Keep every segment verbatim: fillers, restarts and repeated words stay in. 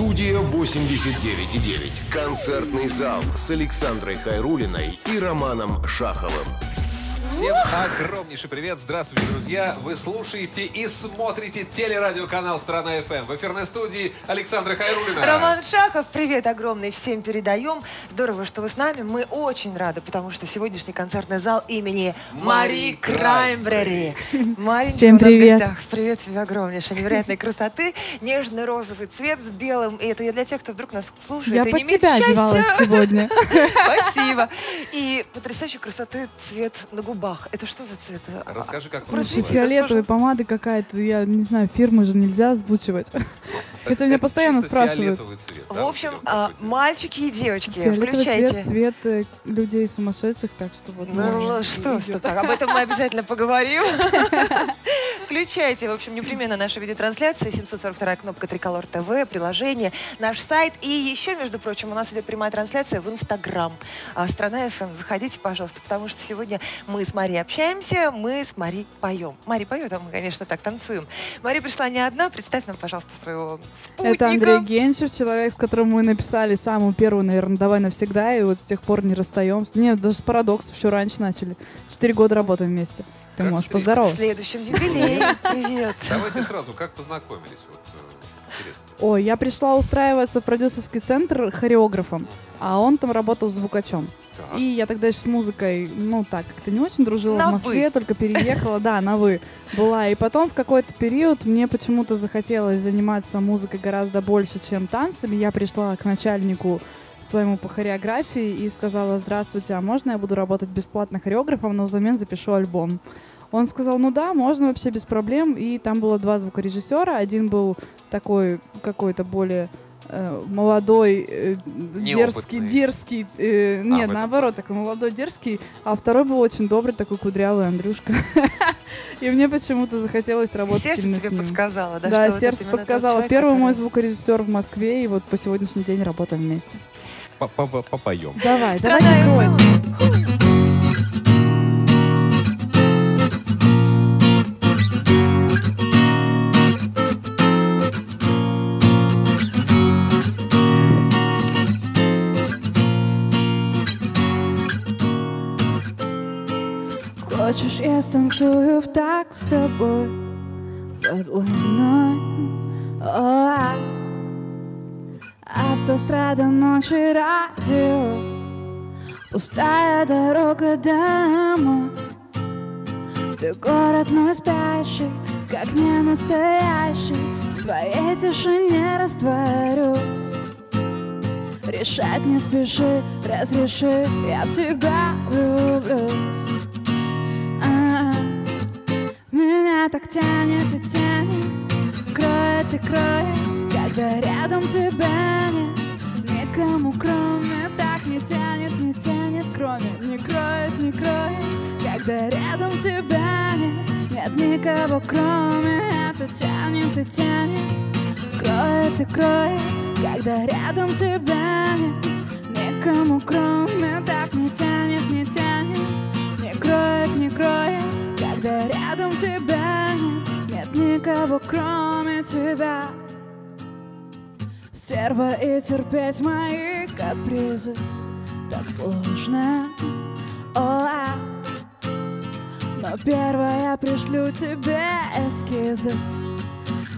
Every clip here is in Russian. Студия восемьдесят девять и девять. Концертный зал с Александрой Хайруллиной и Романом Шаховым. Всем огромнейший привет. Здравствуйте, друзья. Вы слушаете и смотрите телерадиоканал «Страна ФМ». В эфирной студии Александра Хайруллина. Роман Шахов, привет огромный. Всем передаем. Здорово, что вы с нами. Мы очень рады, потому что сегодняшний концертный зал имени Мари Краймбрери. Маринка, всем привет. Привет тебе огромнейший. Невероятной красоты. Нежный розовый цвет с белым. И это для тех, кто вдруг нас слушает. Я под тебя одевалась сегодня. Спасибо. И потрясающей красоты цвет на губах. Бах, это что за цвет? Расскажи, как это происходит. Фиолетовая помада какая-то, я не знаю, фирмы же нельзя озвучивать. Хотя меня постоянно спрашивают. В общем, мальчики и девочки, включайте. Цвет людей сумасшедших, так что вот. Ну что, что так, об этом мы обязательно поговорим. Включайте, в общем, непременно наши видеотрансляции, семьсот сорок вторая кнопка Триколор ТВ, приложение, наш сайт. И еще, между прочим, у нас идет прямая трансляция в Инстаграм. Страна ФМ, заходите, пожалуйста, потому что сегодня мы с Мари общаемся, мы с Мари поем. Мари поет, а мы, конечно, так танцуем. Мари пришла не одна, представь нам, пожалуйста, своего спутника. Это Андрей Генчев, человек, с которым мы написали самую первую, наверное, «Давай навсегда», и вот с тех пор не расстаемся. Нет, даже «Парадокс» еще раньше начали. Четыре года работаем вместе. Ты как можешь поздороваться. В следующем юбилее. Привет. Давайте сразу, как познакомились? Вот, интересно. Ой, я пришла устраиваться в продюсерский центр хореографом, а он там работал звукачом. И я тогда еще с музыкой, ну так, как-то не очень дружила на в Москве, вы. Только переехала, да, на «вы» была. И потом в какой-то период мне почему-то захотелось заниматься музыкой гораздо больше, чем танцами. Я пришла к начальнику своему по хореографии и сказала: «Здравствуйте, а можно я буду работать бесплатно хореографом, но взамен запишу альбом?» Он сказал: «Ну да, можно вообще без проблем». И там было два звукорежиссера. Один был такой какой-то более... молодой, э, дерзкий, дерзкий, э, а, нет, наоборот, такой молодой, дерзкий, а второй был очень добрый, такой кудрявый Андрюшка. И мне почему-то захотелось работать именно с ним. Сердце тебе подсказало, да? Да, сердце подсказало. Первый мой звукорежиссер в Москве, и вот по сегодняшний день работаем вместе. Попоем. Давай, давай, давай. Хочешь, я станцую в такт с тобой под луной. О, автострада, ночи, радио, пустая дорога домой. Ты город мой спящий, как не настоящий. В твоей тишине растворюсь. Решать не спеши, разреши, я в тебя влюблюсь. Меня так тянет и тянет, кроет и кроет, когда рядом тебя нет. Никому кроме так не тянет, не тянет, кроме. Не кроет, не кроет, когда рядом тебя нет. Нет никого кроме, это тянет и тянет, кроет и кроет, когда рядом тебя нет. Никому кроме так не тянет, не тянет, не кроет, не кроет, когда рядом тебя нет, нет никого кроме тебя. Стерва и терпеть мои капризы так сложно. О, но первая пришлю тебе эскизы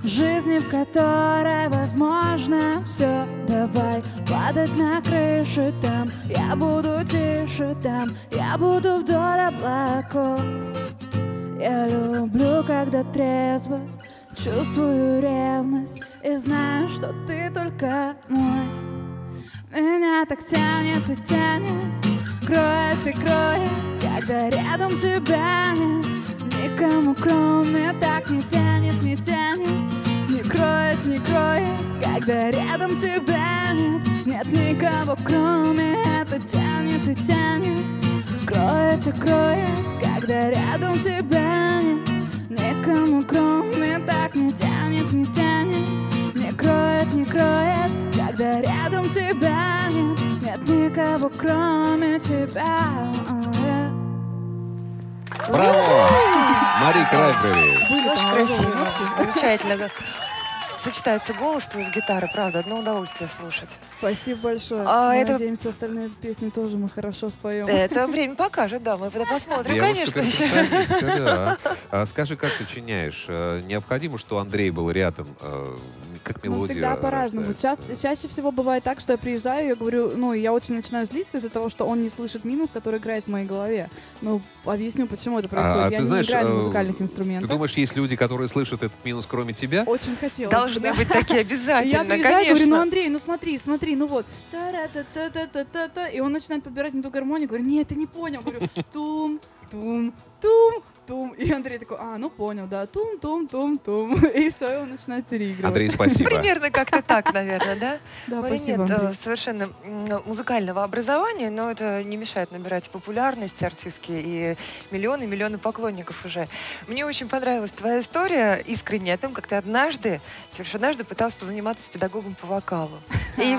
жизни, в которой возможно все. Давай падать на крышу, там я буду тише, там я буду вдоль облаков. Я люблю, когда трезво чувствую ревность и знаю, что ты только мой. Меня так тянет и тянет, кроет и кроет, когда рядом тебя нет. Никому кроме так не тянет, не тянет, не кроет, не кроет, когда рядом тебя нет. Нет никого кроме, это тянет и тянет, кроет и кроет, когда рядом тебя нет. Никому кроме так не тянет, не тянет, не кроет, не кроет, когда рядом тебя нет. Нет никого кроме тебя. Браво! Мари Краймбери! Очень красиво, замечательно. сочетается голос твой с гитарой, правда, одно удовольствие слушать. Спасибо большое. А это... Надеемся, остальные песни тоже мы хорошо споем. Это время покажет, да, мы это посмотрим, конечно. Еще. Да. А скажи, как сочиняешь? Необходимо, что Андрей был рядом, как мелодия? Ну, всегда по-разному. Ча чаще всего бывает так, что я приезжаю, я говорю, ну, я очень начинаю злиться из-за того, что он не слышит минус, который играет в моей голове. Ну, объясню, почему это происходит. А, я не знаешь, играю на музыкальных инструментах. Ты думаешь, есть люди, которые слышат этот минус, кроме тебя? Очень хотелось. Должны да. быть такие обязательно, я приезжаю, конечно. Я говорю, ну, Андрей, ну, смотри, смотри, ну, вот. Та-ра-та-та-та-та-та-та. И он начинает подбирать не ту гармонию. Говорю, нет, ты не понял. Говорю, тум-тум-тум. Тум. И Андрей такой, а, ну понял, да, тум-тум-тум-тум. И все, и он начинает переигрывать. Андрей, спасибо. Примерно как-то так, наверное, да? Да, спасибо. Нет совершенно музыкального образования, но это не мешает набирать популярность артистки и миллионы, миллионы поклонников уже. Мне очень понравилась твоя история искренне о том, как ты однажды, совершенно однажды пыталась позаниматься с педагогом по вокалу. И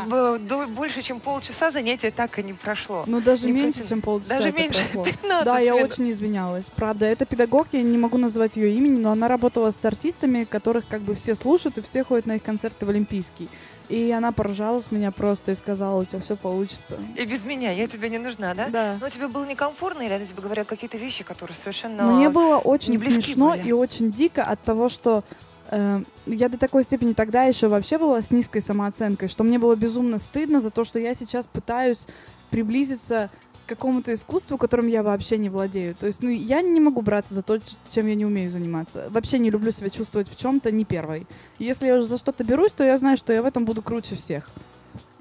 больше, чем полчаса занятия так и не прошло. Ну, даже меньше, чем полчаса прошло. Даже меньше, пятнадцать минут. Да, я очень извинялась, правда, это педагог, я не могу назвать ее имени, но она работала с артистами, которых как бы все слушают и все ходят на их концерты в Олимпийский. И она поражалась меня просто и сказала, у тебя все получится. И без меня, я тебе не нужна, да? Да. Но тебе было некомфортно или она тебе говорила какие-то вещи, которые совершенно мне было очень смешно были. И очень дико от того, что... Я до такой степени тогда еще вообще была с низкой самооценкой, что мне было безумно стыдно за то, что я сейчас пытаюсь приблизиться... какому-то искусству, которым я вообще не владею. То есть, ну, я не могу браться за то, чем я не умею заниматься. Вообще не люблю себя чувствовать в чем-то не первой. Если я уже за что-то берусь, то я знаю, что я в этом буду круче всех.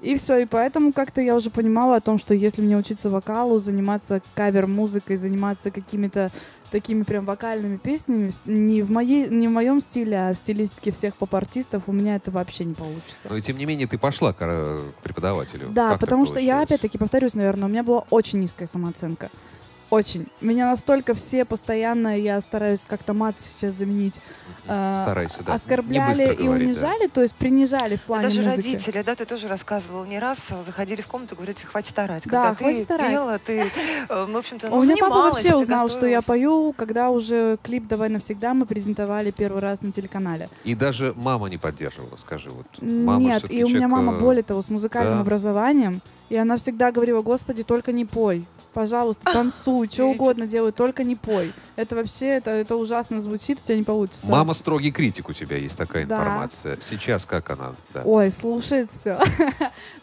И все, и поэтому как-то я уже понимала о том, что если мне учиться вокалу, заниматься кавер-музыкой, заниматься какими-то такими прям вокальными песнями, не в, моей, не в моем стиле, а в стилистике всех поп-артистов, у меня это вообще не получится. Но и тем не менее ты пошла к преподавателю. Да, как потому что я опять-таки повторюсь, наверное, у меня была очень низкая самооценка. Очень. Меня настолько все постоянно, я стараюсь как-то мат сейчас заменить, старайся, э, да. оскорбляли и говорить, унижали, да. то есть принижали в плане даже музыки. Родители, да, ты тоже рассказывал не раз, заходили в комнату, говорили, хватит орать. Когда да, ты хватит орать. Пела, ты, в общем-то, ну, у меня папа вообще узнал, готовилась. Что я пою, когда уже клип «Давай навсегда» мы презентовали первый раз на телеканале. И даже мама не поддерживала, скажи. Вот. Мама нет, и у меня человек... мама, более того, с музыкальным да. образованием, и она всегда говорила, Господи, только не пой. Пожалуйста, танцуй, что угодно делай, только не пой. Это вообще, это, это ужасно звучит, у тебя не получится. Мама строгий критик, у тебя есть такая да. информация. Сейчас как она? Да. Ой, слушает все.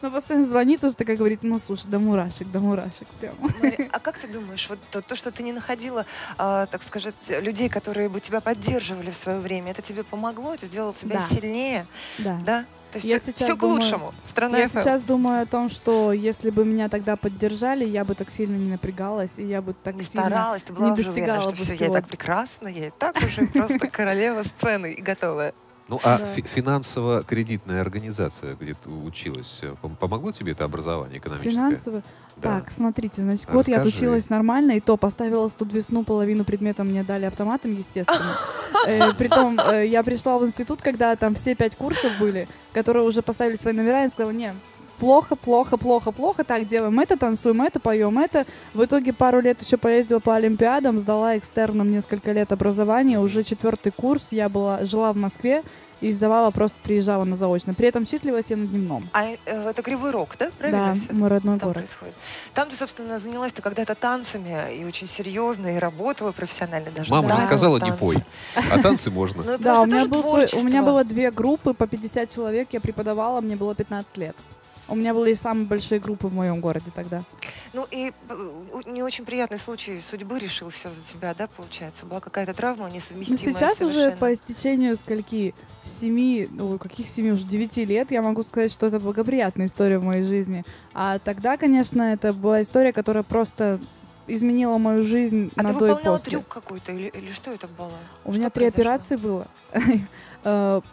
Но постоянно звонит уже такая, говорит, ну слушай, да мурашек, да мурашек прям. Мари, а как ты думаешь, вот то, то, что ты не находила, э, так сказать, людей, которые бы тебя поддерживали в свое время, это тебе помогло, это сделало тебя да. сильнее? Да. Да? То есть я все, сейчас все к лучшему. Страна я ФМ. Сейчас думаю о том, что если бы меня тогда поддержали, я бы так сильно не напрягалась, и я бы так не сильно старалась, ты была не уже уверена, что все, я и так прекрасна, я и так уже просто королева сцены и готовая. Ну а финансово-кредитная организация, где ты училась, помогло тебе это образование экономическое? Финансово? Так, смотрите, значит, год я отучилась нормально, и то поставила студвесну, половину предметов мне дали автоматом, естественно. Притом я пришла в институт, когда там все пять курсов были, которые уже поставили свои номера, и сказала, не, плохо, плохо, плохо, плохо, так делаем это, танцуем это, поем это. В итоге пару лет еще поездила по олимпиадам, сдала экстерном несколько лет образования, уже четвертый курс, я была, жила в Москве, и сдавала, просто приезжала на заочно. При этом числилась я на дневном. А это Кривой Рог, да? Правильно? Да, мой родной город. Происходит. Там ты, собственно, занялась-то когда-то танцами, и очень серьезно, и работала профессионально даже. Мама уже сказала, не пой, а танцы можно. Да, у меня было две группы, по пятьдесят человек я преподавала, мне было пятнадцать лет. У меня были самые большие группы в моем городе тогда. Ну и не очень приятный случай судьбы решил все за тебя, да, получается? Была какая-то травма несовместимая сейчас совершенно. Уже по истечению скольки? Семи, ну каких семи, уже девяти лет, я могу сказать, что это благоприятная история в моей жизни. А тогда, конечно, это была история, которая просто... изменила мою жизнь а на до и после. А ты выполняла трюк какой-то или, или что это было? У что меня три произошло? Операции было.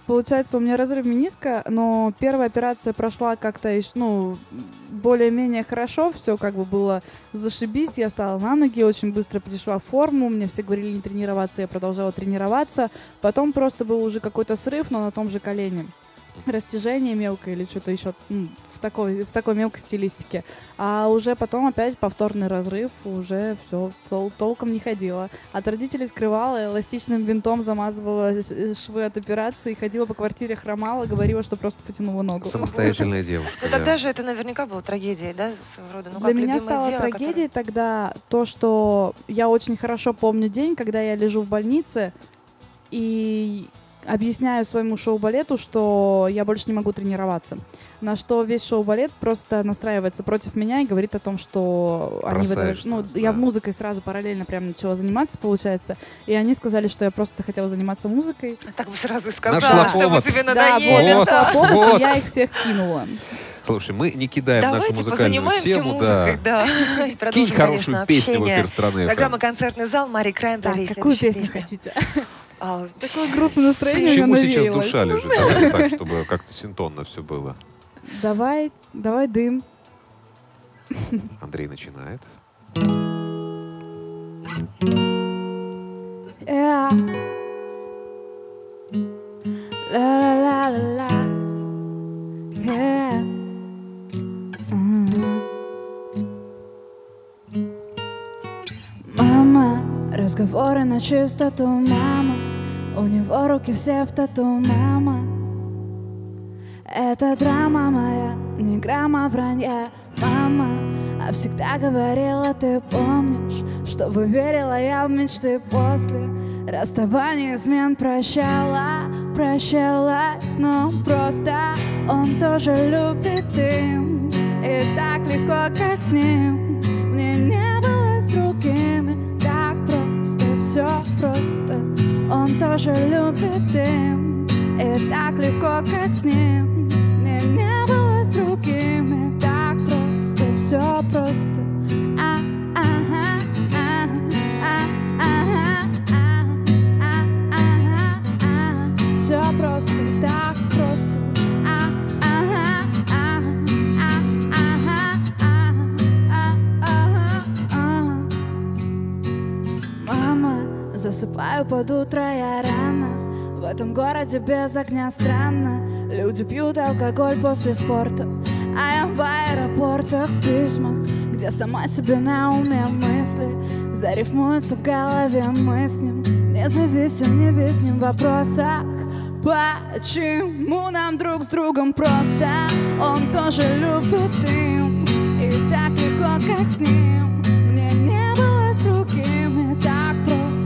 Получается, у меня разрыв мениска, но первая операция прошла как-то еще, ну, более-менее хорошо, все как бы было зашибись, я стала на ноги, очень быстро пришла в форму, мне все говорили не тренироваться, я продолжала тренироваться, потом просто был уже какой-то срыв, но на том же колене. растяжение мелкое или что-то еще, ну, в, такой, в такой мелкой стилистике. А уже потом опять повторный разрыв, уже все, тол толком не ходила. От родителей скрывала, эластичным бинтом замазывала швы от операции, ходила по квартире, хромала, говорила, что просто потянула ногу. Самостоятельная девушка. Ну тогда же это наверняка была трагедия, да, своего рода? Для меня стало трагедией тогда то, что я очень хорошо помню день, когда я лежу в больнице и... объясняю своему шоу-балету, что я больше не могу тренироваться. На что весь шоу-балет просто настраивается против меня и говорит о том, что они в это, ну, нас, я да. музыкой сразу параллельно прям начала заниматься, получается. И они сказали, что я просто хотела заниматься музыкой. А так бы сразу и сказала, нашла чтобы повод. Тебе надоели. Да, вот, да. Повод, вот. И я их всех кинула. Слушай, мы не кидаем Давайте нашу музыкальную тему. Музыкой, да. Да. И кинь хорошую конечно, песню общение. В эфир страны. Программа «Концертный зал», Мари Краймбрери. Да, какую песню песня? Хотите? А, такое грустное настроение. Чему сейчас душа лежит? Давайте так, чтобы как-то синтонно все было. Давай, давай дым. Андрей начинает. Мама, разговоры на чистоту, мама. У него руки все в тату, мама. Это драма моя, не грамма вранья, мама. А всегда говорила, ты помнишь, чтобы верила я в мечты после расставания, измен прощала, прощалась, но просто он тоже любит им, и так легко, как с ним, мне не было с другими, так просто, все просто. Он тоже любит им, и так легко, как с ним. Мне не было с другими, так просто, все просто. А -а -а -а -а -а -а. Все просто, так просто. А -а -а -а -а -а -а. Мама. Засыпаю под утро я рано, в этом городе без огня странно. Люди пьют алкоголь после спорта, а я в аэропортах, в письмах, где сама себе на уме мысли зарифмуются в голове. Мы с ним независим, не виснем в вопросах, почему нам друг с другом просто. Он тоже любит дым, и так легко, как с ним. Мне не было с другими, так просто.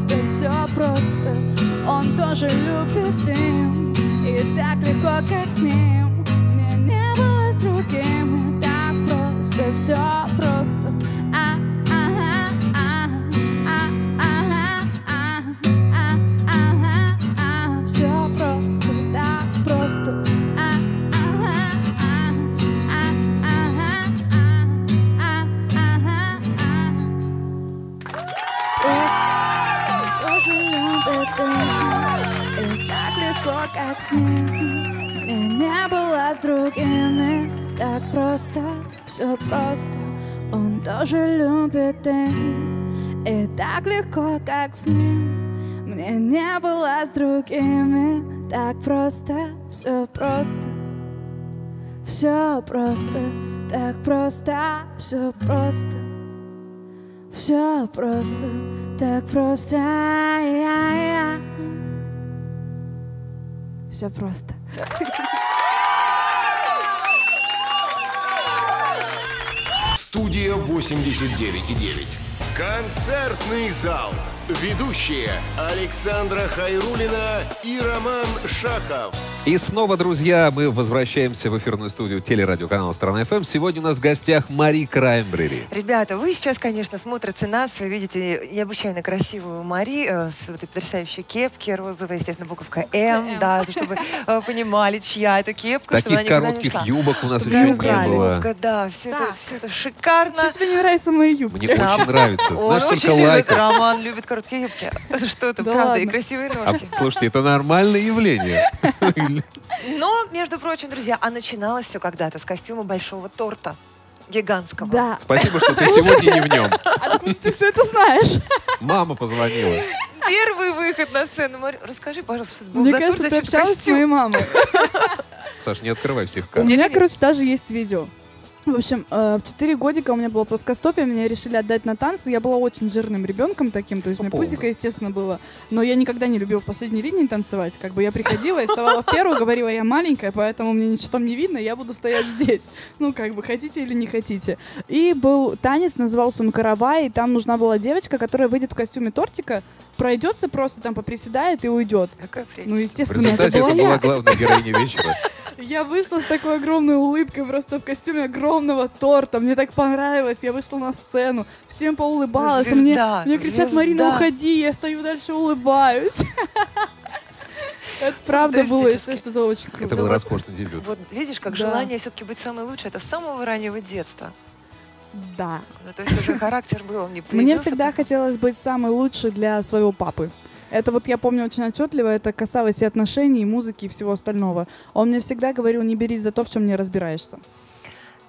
Все просто, он тоже любит дым, и так легко, как с ним. Мне не было с другим, так просто, все просто. А ага а а ага а а ага а. Все просто, так просто. А ага а а ага а а. И так легко, как с ним. И не было с другими, так просто, все просто. Он тоже любит им, и так легко, как с ним. Мне не было с другими, так просто, все просто. Все просто, так просто, все просто. Все просто, так просто, я, я. Все просто. Студия восемьдесят девять и девять. Концертный зал. Ведущие Александра Хайруллина и Роман Шахов. И снова, друзья, мы возвращаемся в эфирную студию телерадиоканала «Страна ФМ». Сегодня у нас в гостях Мари Краймбрери. Ребята, вы сейчас, конечно, смотрите нас, видите необычайно красивую Мари с этой потрясающей кепки розовой, естественно, буковка «М», да, чтобы понимали, чья это кепка. Таких коротких юбок у нас еще не было. Да, все это шикарно. Что тебе не нравятся мои юбки? Мне очень нравится. Знаешь, только лайков. Роман любит короткие юбки. Что это, правда, и красивые ножки. Слушайте, это нормальное явление. Но, между прочим, друзья, а начиналось все когда-то с костюма большого торта гигантского. Да. Спасибо, что ты сегодня не в нем. Откуда ты все это знаешь? Мама позвонила. Первый выход на сцену. Марь, расскажи, пожалуйста, что это был за торт, зачем костюм? Мне кажется, ты общалась с моей мамой. Саш, не открывай всех карт. У меня, короче, даже есть видео. В общем, в четыре годика у меня было плоскостопие, меня решили отдать на танцы. Я была очень жирным ребенком таким, то есть у меня пузико, естественно, было. Но я никогда не любила в последней линии танцевать. Как бы я приходила и вставала в первую, говорила, я маленькая, поэтому мне ничего там не видно, я буду стоять здесь. Ну, как бы, хотите или не хотите. И был танец, назывался он «Каравай», и там нужна была девочка, которая выйдет в костюме тортика, пройдется просто, там поприседает и уйдет. Ну, естественно, это была я. Это была главная героиня вечера. Я вышла с такой огромной улыбкой, просто в костюме огромного торта. Мне так понравилось. Я вышла на сцену, всем поулыбалась. Звезда, мне, мне кричат, звезда. Марина, уходи. Я стою дальше, улыбаюсь. Это правда было, если что-то очень круто. Это был роскошный дебют. Вот видишь, как желание все-таки быть самой лучшей, это с самого раннего детства. Да. То есть уже характер был, он не появился. Мне всегда хотелось быть самой лучшей для своего папы. Это вот я помню очень отчетливо, это касалось и отношений, и музыки, и всего остального. Он мне всегда говорил, не берись за то, в чем не разбираешься.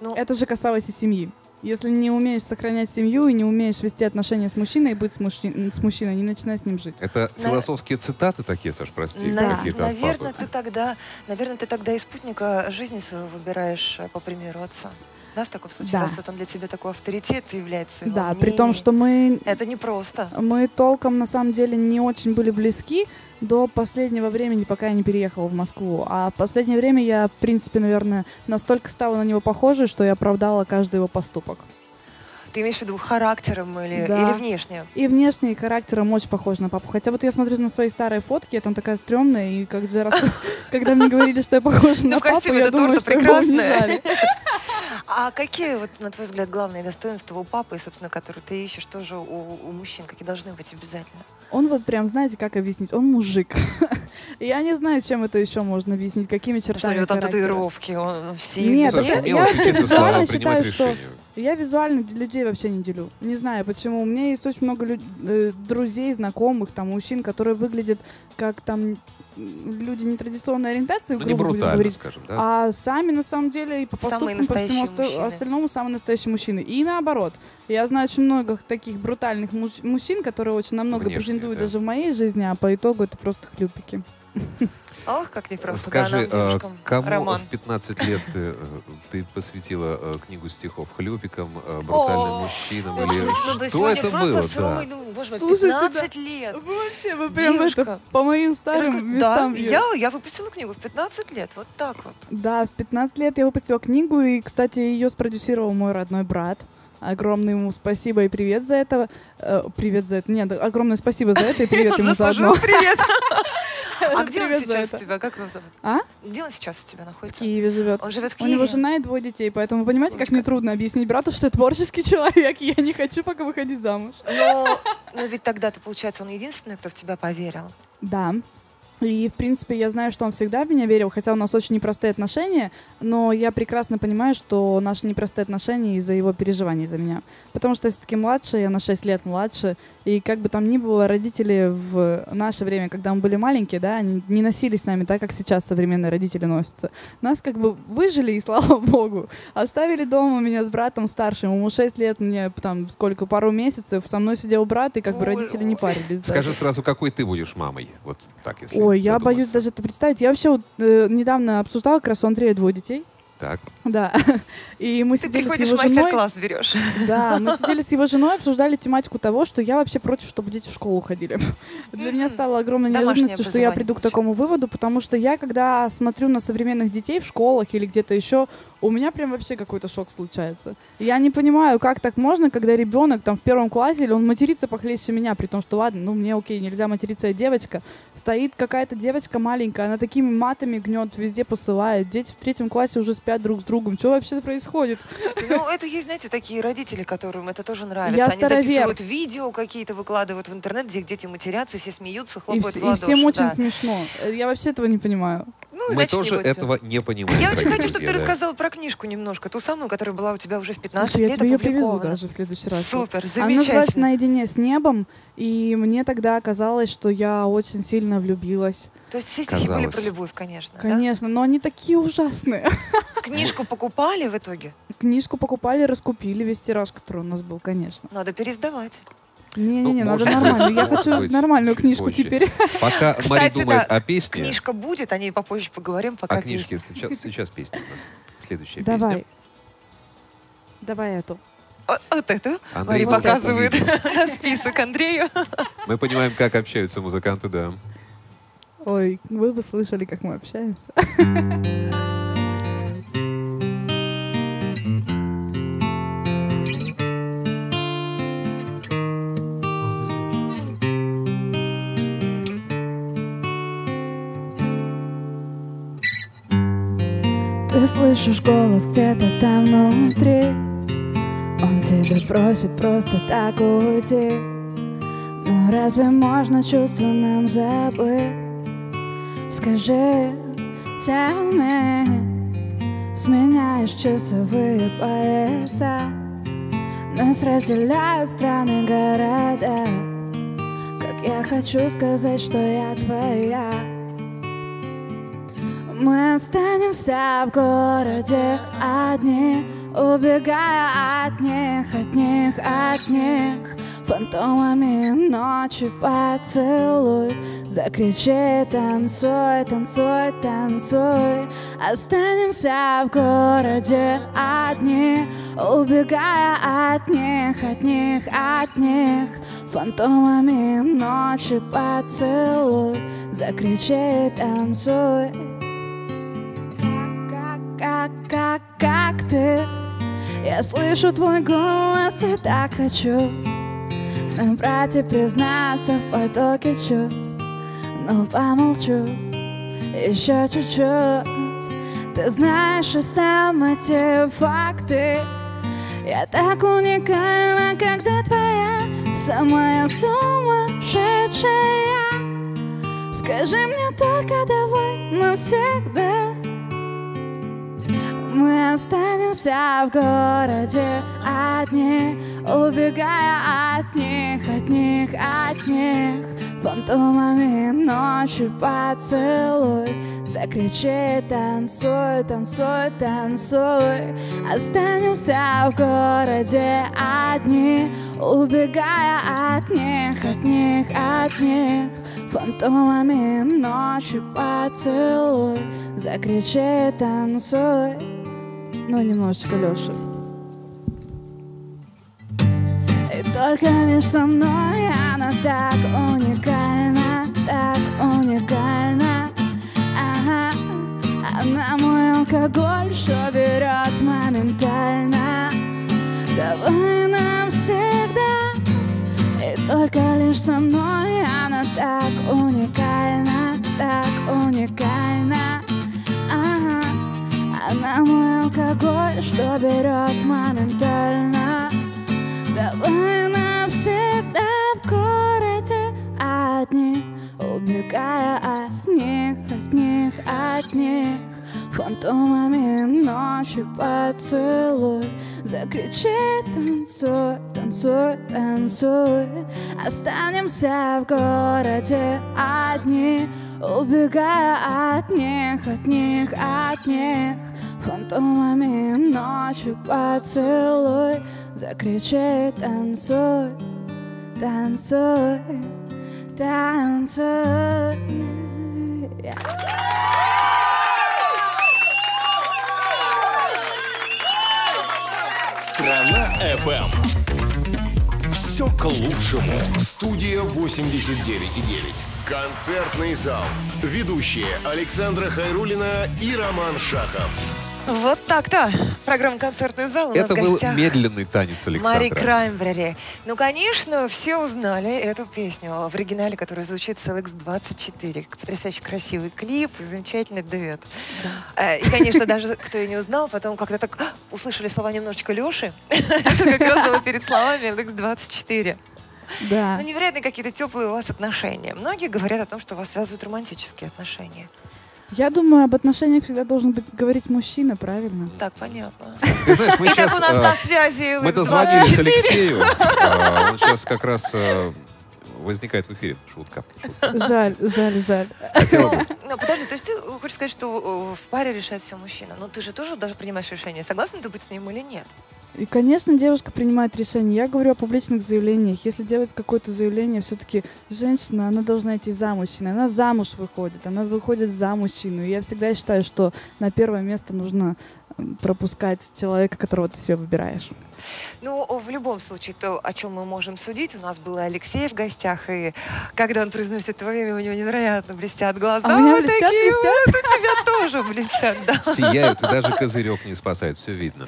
Ну, это же касалось и семьи. Если не умеешь сохранять семью и не умеешь вести отношения с мужчиной и быть с, мужчи с мужчиной, не начинай с ним жить. Это на... философские цитаты такие, Саш, прости. На... Наверное, ты тогда, наверное, ты тогда и спутника жизни свою выбираешь по примеру отца. Да, в таком случае, да. Раз вот он для тебя такой авторитет является. Да, мнение. При том, что мы... Это непросто. Мы толком, на самом деле, не очень были близки до последнего времени, пока я не переехала в Москву. А в последнее время я, в принципе, наверное, настолько стала на него похожей, что я оправдала каждый его поступок. Ты имеешь в виду характером или, да. или внешне? И внешне, и характером очень похож на папу. Хотя вот я смотрю на свои старые фотки, я там такая стрёмная, и как же раз, когда мне говорили, что я похожа на папу, я думаю, что его унижали. А какие, вот, на твой взгляд, главные достоинства у папы, собственно, которые ты ищешь тоже у, у мужчин, какие должны быть обязательно? Он вот прям, знаете, как объяснить, он мужик. Я не знаю, чем это еще можно объяснить, какими чертами. У него там татуировки, он все... Нет, я визуально считаю, что... Я визуально людей вообще не делю. Не знаю, почему. У меня есть очень много люд... друзей, знакомых, там, мужчин, которые выглядят как там люди нетрадиционной ориентации, ну, грубо не будем говорить, скажем, да? А сами, на самом деле, и по поступкам, по всему мужчины. Остальному самые настоящие мужчины. И наоборот. Я знаю очень много таких брутальных муж... мужчин, которые очень намного внешне, претендуют, да. даже в моей жизни, а по итогу это просто хлюпики. Ох, как непросто. Скажи, да, нам, кому Роман. В пятнадцать лет ты, ты посвятила книгу стихов «Хлюпикам», брутальным мужчинам? Или... Что это было? Самый, да. ну, боже, слушайте, пятнадцать да. лет. Вы вообще, вы прям это, по моим старым местам. Да, я, я выпустила книгу в пятнадцать лет, вот так вот. Да, в пятнадцать лет я выпустила книгу, и, кстати, ее спродюсировал мой родной брат. Огромное ему спасибо и привет за это. Э, привет за это. Нет, огромное спасибо за это и привет ему заодно. Привет. А где он сейчас у тебя? Как его зовут? А? Где он сейчас у тебя находится? В Киеве живет. Он живет в Киеве. У него жена и двое детей, поэтому вы понимаете, как мне трудно объяснить брату, что я творческий человек, и я не хочу пока выходить замуж. Но, но ведь тогда-то, получается, он единственный, кто в тебя поверил. Да. И, в принципе, я знаю, что он всегда в меня верил, хотя у нас очень непростые отношения, но я прекрасно понимаю, что наши непростые отношения из-за его переживаний за меня. Потому что я все-таки младше, я на шесть лет младше, и как бы там ни было, родители в наше время, когда мы были маленькие, да, они не носились с нами так, как сейчас современные родители носятся. Нас как бы выжили, и слава богу, оставили дома меня с братом старшим, ему шесть лет, мне там сколько, пару месяцев, со мной сидел брат, и как бы родители не парились. Скажи сразу, какой ты будешь мамой? Вот так, если... Ой, я боюсь даже это представить. Я вообще вот, э, недавно обсуждала, как раз у Андрея двое детей. Так. Да. И мы Ты сидели приходишь с его женой. Мастер-класс берешь. Да, мы сидели с его женой, обсуждали тематику того, что я вообще против, чтобы дети в школу ходили. Для меня стало огромной неожиданностью, что я приду к такому выводу, потому что я, когда смотрю на современных детей в школах или где-то еще, у меня прям вообще какой-то шок случается. Я не понимаю, как так можно, когда ребенок там в первом классе, или он матерится похлеще меня, при том, что ладно, ну мне окей, нельзя материться, я девочка. Стоит какая-то девочка маленькая, она такими матами гнет, везде посылает. Дети в третьем классе уже спят друг с другом. Что вообще происходит? Ну, это есть, знаете, такие родители, которым это тоже нравится. Я Они старовер. записывают видео какие-то, выкладывают в интернет, где дети матерятся, все смеются, хлопают и в ладоши. И всем очень да. смешно. Я вообще этого не понимаю. Ну, мы тоже не этого не понимаем. Я очень хочу, чтобы ты рассказала про книжку немножко, ту самую, которая была у тебя уже в пятнадцать Слушай, лет. Я тебе ее привезу даже в следующий раз. Супер, замечательно. Она называется «Наедине с небом», и мне тогда казалось, что я очень сильно влюбилась. То есть все стихи были про любовь, конечно. Конечно, да? Но они такие ужасные. Книжку покупали в итоге? Книжку покупали, раскупили весь тираж, который у нас был, конечно. Надо пересдавать. Не-не-не, ну, надо нормально. Я хочу нормальную книжку позже. Теперь. Пока кстати, Мари думает да, о песне. Книжка будет, о ней попозже поговорим. Пока о книжке. Сейчас, сейчас песня у нас. Следующая Давай. песня. Давай эту. Вот, вот эту. Андрей Мари показывает список Андрею. Мы понимаем, как общаются музыканты, да. Ой, вы бы слышали, как мы общаемся. Ты слышишь голос где-то там внутри, он тебя просит просто так уйти. Но разве можно чувства нам забыть? Скажи, теми сменяешь часовые пояса. Нас разделяют страны, города. Как я хочу сказать, что я твоя. Мы останемся в городе одни, убегая от них, от них, от них. Фантомами ночи поцелуй, закричи, танцуй, танцуй, танцуй. Останемся в городе одни, убегая от них, от них, от них. Фантомами ночи поцелуй, закричи, танцуй. Как, как, как ты? Я слышу твой голос и так хочу набрать и признаться в потоке чувств, но помолчу еще чуть-чуть. Ты знаешь и сам эти факты. Я так уникальна, когда твоя самая сумасшедшая. Скажи мне только давай навсегда. Мы останемся в городе одни, убегая от них, от них, от них. Фантомами ночи поцелуй, закричи, танцуй, танцуй, танцуй. Останемся в городе одни, убегая от них, от них, от них. Фантомами ночи поцелуй, закричи, танцуй. Ну, немножечко Леша. И только лишь со мной она так уникальна, так уникальна. Ага. Она мой алкоголь, что берет моментально. Давай навсегда. И только лишь со мной она так уникальна, так уникальна. Ага. Она мой алкоголь, что берет моментально. Давай навсегда в городе одни, убегая от них, от них, от них. Фантомами ночи поцелуй, закричи, танцуй, танцуй, танцуй. Останемся в городе одни, убегая от них, от них, от них. Фантомами ночи поцелуй, закричи, танцуй, танцуй, танцуй. Страна эф эм. Все к лучшему. Студия восемьдесят девять и девять. Концертный зал. Ведущие Александра Хайруллина и Роман Шахов. Вот так-то. Программа «Концертный зал». У Это нас был медленный танец Александра. Мари Краймбрери. Ну, конечно, все узнали эту песню в оригинале, которая звучит с эл икс двадцать четыре. Потрясающе красивый клип, замечательный дуэт. Да. И, конечно, даже кто ее не узнал, потом как-то так услышали слова немножечко Леши. Это как раз было перед словами эл икс двадцать четыре. Да. Ну, невероятно какие-то теплые у вас отношения. Многие говорят о том, что вас связывают романтические отношения. Я думаю, об отношениях всегда должен быть говорить мужчина, правильно? Так, понятно. Знаешь, мы Итак, сейчас, у нас э, на связи мы дозвонились Алексею. Э, он сейчас как раз э, возникает в эфире. Шутка. Шутка. Жаль, жаль, жаль. Ну, ну, подожди, то есть ты хочешь сказать, что в паре решает все мужчина. Но ты же тоже даже принимаешь решение, согласен ты быть с ним или нет? И, конечно, девушка принимает решение. Я говорю о публичных заявлениях. Если делать какое-то заявление, все-таки женщина, она должна идти за мужчиной. Она замуж выходит, она выходит за мужчину. И я всегда считаю, что на первое место нужно пропускать человека, которого ты себе выбираешь. Ну, в любом случае, то, о чем мы можем судить, у нас был Алексей в гостях, и когда он произносит твое имя, у него невероятно блестят глаза. А у меня блестят, такие, блестят. Вот, у тебя тоже блестят, да. Сияют, и даже козырек не спасает, все видно.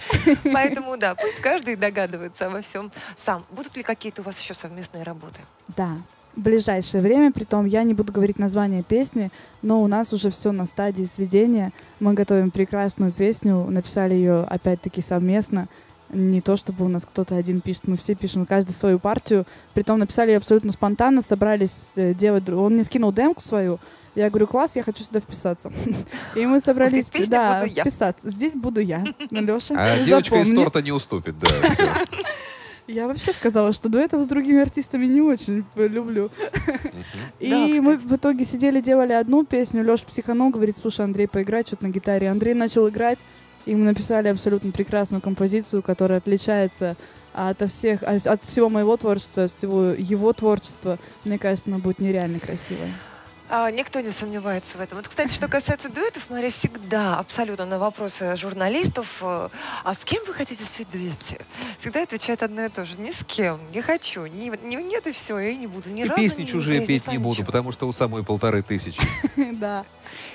Поэтому, да, пусть каждый догадывается обо всем сам. Будут ли какие-то у вас еще совместные работы? Да, в ближайшее время, притом я не буду говорить название песни, но у нас уже все на стадии сведения. Мы готовим прекрасную песню, написали ее опять-таки совместно. Не то, чтобы у нас кто-то один пишет, мы все пишем, каждый свою партию. Притом написали ее абсолютно спонтанно, собрались делать... Он мне скинул демку свою, я говорю, класс, я хочу сюда вписаться. И мы собрались вписаться. Здесь буду я, Леша. А девочка из торта не уступит, да. Я вообще сказала, что дуэтов с другими артистами не очень люблю. И мы в итоге сидели, делали одну песню, Леша психанул, говорит, слушай, Андрей, поиграй что-то на гитаре. Андрей начал играть. И мы написали абсолютно прекрасную композицию, которая отличается от, всех, от всего моего творчества, от всего его творчества. Мне кажется, она будет нереально красивой. А, никто не сомневается в этом. Вот, кстати, что касается дуэтов, Мари всегда абсолютно на вопросы журналистов, а с кем вы хотите спеть в дуэте? Всегда отвечает одно и то же. Ни с кем, не хочу, не, не, нет и все, я и не буду. Ни и разу песни не чужие не петь не буду, ничего. Потому что у самой полторы тысячи. Да,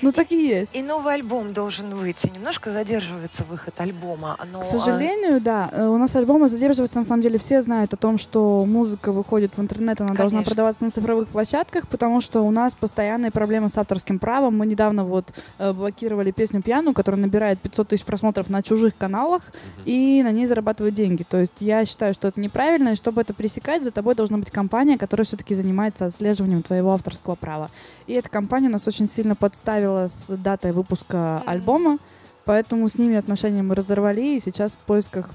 ну так и есть. И новый альбом должен выйти. Немножко задерживается выход альбома. К сожалению, да. У нас альбомы задерживаются, на самом деле, все знают о том, что музыка выходит в интернет, она должна продаваться на цифровых площадках, потому что у нас постоянно постоянные проблемы с авторским правом. Мы недавно вот э, блокировали песню «Пьяную», которая набирает пятьсот тысяч просмотров на чужих каналах, mm-hmm. и на ней зарабатывают деньги. То есть я считаю, что это неправильно, и чтобы это пресекать, за тобой должна быть компания, которая все-таки занимается отслеживанием твоего авторского права. И эта компания нас очень сильно подставила с датой выпуска mm-hmm. альбома, поэтому с ними отношения мы разорвали, и сейчас в поисках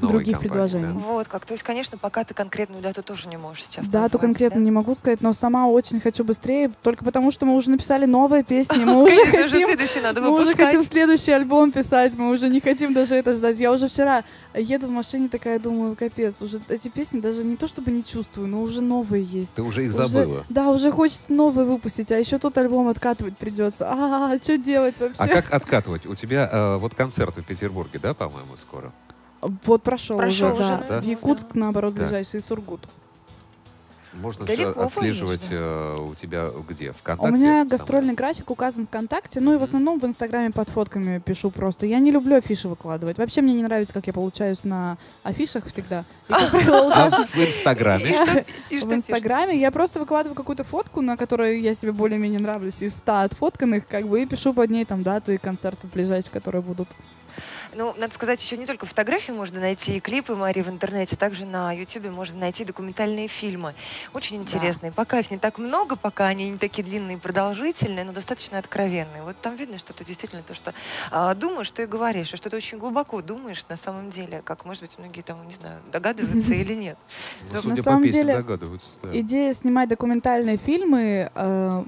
других компании, предложений. Да. Вот как. То есть, конечно, пока ты конкретную дату тоже не можешь сейчас назвать. Дату конкретно да? не могу сказать, но сама очень хочу быстрее, только потому, что мы уже написали новые песни, мы уже хотим следующий альбом писать, мы уже не хотим даже это ждать. Я уже вчера еду в машине такая, думаю, капец, уже эти песни даже не то чтобы не чувствую, но уже новые есть. Ты уже их забыла. Да, уже хочется новые выпустить, а еще тот альбом откатывать придется. А, что делать вообще? А как откатывать? У тебя вот концерт в Петербурге, да, по-моему, скоро? Вот прошел, прошел уже, уже, да. да. Якутск, да. наоборот, ближайший, да. Сургут. Можно далеко, отслеживать э, у тебя где? ВКонтакте? У меня гастрольный график указан ВКонтакте, ну и в основном в Инстаграме под фотками пишу просто. Я не люблю афиши выкладывать. Вообще мне не нравится, как я получаюсь на афишах всегда. А в Инстаграме? В Инстаграме я просто выкладываю какую-то фотку, на которой я себе более-менее нравлюсь, из ста отфотканных, как бы, и пишу под ней там даты и концерты ближайшие, которые будут. Ну, надо сказать, еще не только фотографии можно найти, и клипы Мари в интернете, также на ютубе можно найти документальные фильмы. Очень интересные. Да. Пока их не так много, пока они не такие длинные и продолжительные, но достаточно откровенные. Вот там видно, что ты действительно то, что э, думаешь, что и говоришь, и что ты очень глубоко думаешь на самом деле, как, может быть, многие там, не знаю, догадываются или нет. На самом деле, идея снимать документальные фильмы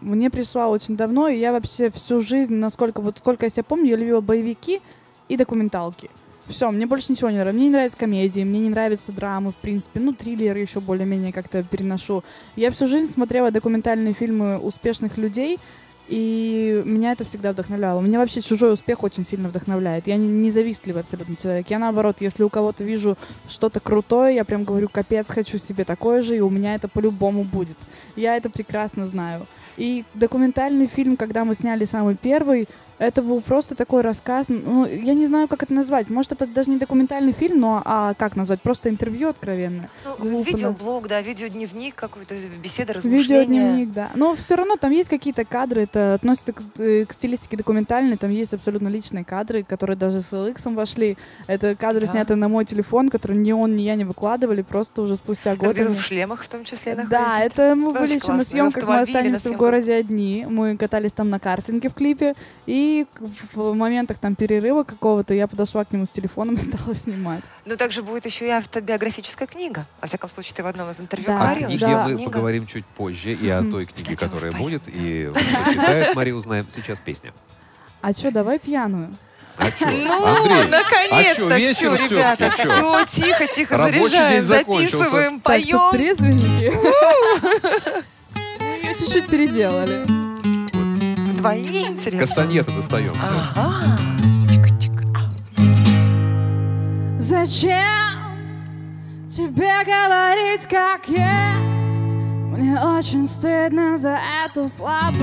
мне пришла очень давно, и я вообще всю жизнь, насколько, вот сколько я себя помню, я любила боевики и документалки. Все, мне больше ничего не нравится. Мне не нравятся комедии, мне не нравятся драмы, в принципе. Ну, триллеры еще более-менее как-то переношу. Я всю жизнь смотрела документальные фильмы успешных людей, и меня это всегда вдохновляло. Меня вообще чужой успех очень сильно вдохновляет. Я не, не завистливый абсолютно человек. Я наоборот, если у кого-то вижу что-то крутое, я прям говорю, капец, хочу себе такое же, и у меня это по-любому будет. Я это прекрасно знаю. И документальный фильм, когда мы сняли самый первый, это был просто такой рассказ, ну, я не знаю, как это назвать. Может, это даже не документальный фильм, но а как назвать? Просто интервью откровенное. Ну, видеоблог, да, видеодневник какой-то, беседа, размышления. Видеодневник, да. Но все равно там есть какие-то кадры, это относится к, к стилистике документальной, там есть абсолютно личные кадры, которые даже с эл икс вошли. Это кадры, да. сняты на мой телефон, которые ни он, ни я не выкладывали, просто уже спустя год. Где вы в шлемах в том числе находились? Да, это мы это были еще классно. На съемках, мы останемся съемках. В городе одни, мы катались там на картинге в клипе, и И в моментах там перерыва какого-то я подошла к нему с телефоном и стала снимать. Ну, также будет еще и автобиографическая книга. Во всяком случае, ты в одном из интервью да. говорила. О книге да. мы книга. поговорим чуть позже, и mm-hmm. о той книге, кстати, которая будет, и читает Мари, узнаем. Сейчас песня. А что, давай «Пьяную». А чё? Ну, наконец-то а все, ребята, все, все тихо, тихо, рабочий заряжаем, записываем, поем. Трезвенники. Ее чуть-чуть переделали. Вот. Вдвойне интересно. Кастаньета достаем. Ага. Зачем тебе говорить, как есть? Мне очень стыдно за эту слабость.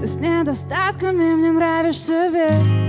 Ты с недостатками мне нравишься весь.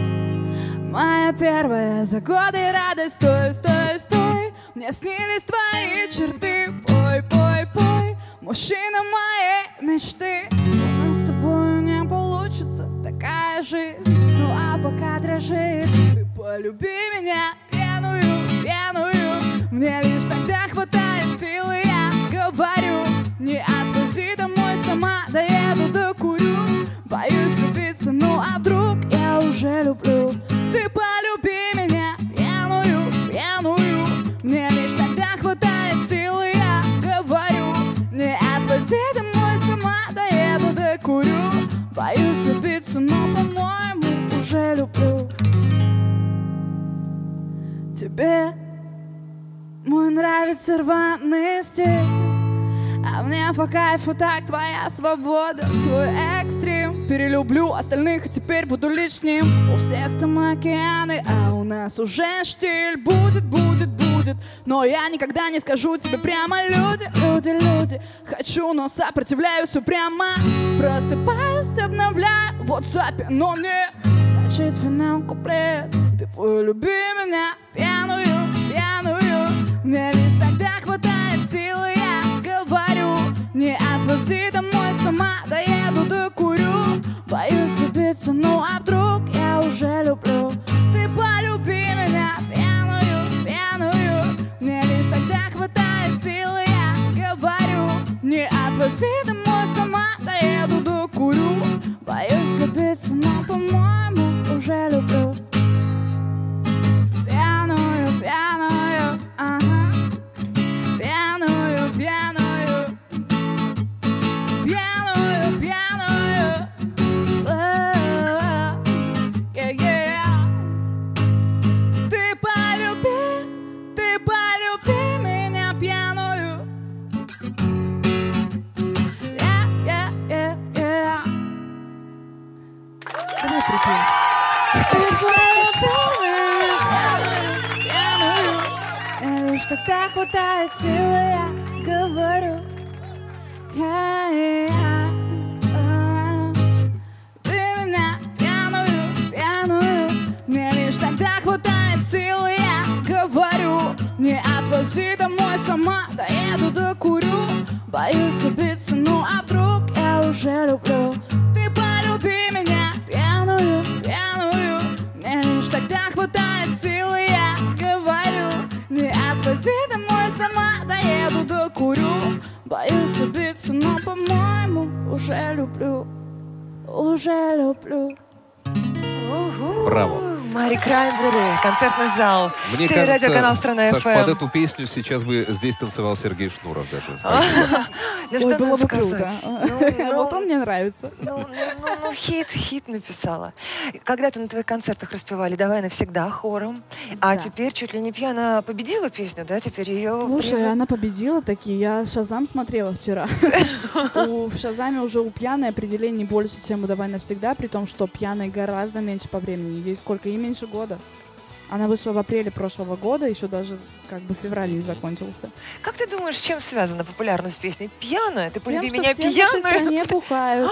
Моя первая за годы радость. Стой, стой, стой. Мне снились твои черты. Пой, пой, пой. Мужчина моей мечты. Но с тобой не получится такая жизнь. Ну а пока дрожит. Ты полюби меня пьяную, пьяную. Мне лишь тогда хватает силы, я говорю. Не отвези домой сама, доеду, докурю. Боюсь любиться, ну а вдруг я уже люблю. Ты полюби меня, пьяную, пьяную. Мне лишь тогда хватает силы, я говорю. Не отвози домой, сама доеду, докурю. Боюсь любиться, но, по-моему, уже люблю. Тебе мой нравится рваный стиль, а мне по кайфу так твоя свобода, твой экстрим. Перелюблю остальных, и теперь буду лишним. У всех там океаны, а у нас уже штиль. Будет, будет, будет, но я никогда не скажу тебе прямо. Люди, люди, люди, хочу, но сопротивляюсь упрямо. Просыпаюсь, обновляю в WhatsApp, но не значит финал куплет. Ты полюби меня, пьяную, пьяную. Мне лишь тогда хватает силы, я говорю. Не отвози домой сама, доеду, докурю. Боюсь любиться, ну а вдруг я уже люблю. Ты полюби меня, пьяную, пьяную. Мне лишь тогда хватает силы, я говорю. Не отвози домой сама, доеду, докурю. Боюсь любиться, но, по-моему, уже люблю. Пьяную, пьяную, ага. Пьяную, пьяную. Пьяную, пьяную. Ты полюби, ты полюби меня пьяную. Я-я-я-я. Давай припей. Тогда хватает силы, я говорю. Ты меня пьяную, пьяную. Мне лишь тогда хватает силы, я говорю. Не отвози домой сама, доеду, докурю. Боюсь любиться, ну а вдруг я уже люблю. Ты полюби меня, пьяную, пьяную. Мне лишь тогда хватает силы, я говорю. Не отвози домой сама, доеду, докурю. Боюсь любиться, но, по-моему, уже люблю. Уже люблю. Браво. Мари Краймбрери, концертный зал. Мне телерадиоканал «Страна ФМ». Под эту песню сейчас бы здесь танцевал Сергей Шнуров даже. Ну что надо сказать? Вот он мне нравится. Ну хит, хит написала. Когда-то на твоих концертах распевали «Давай навсегда» хором, а теперь чуть ли не пьяна победила песню, да? Теперь ее... Слушай, она победила такие. Я «Шазам» смотрела вчера. В «Шазаме» уже у пьяной определений больше, чем у «Давай навсегда», при том, что пьяной гораздо меньше по времени. Ей сколько именно? Меньше года. Она вышла в апреле прошлого года, еще даже как бы февраль не закончился. Как ты думаешь, с чем связана популярность песни? Пьяная? Ты полюби меня пьяная? Не бухают.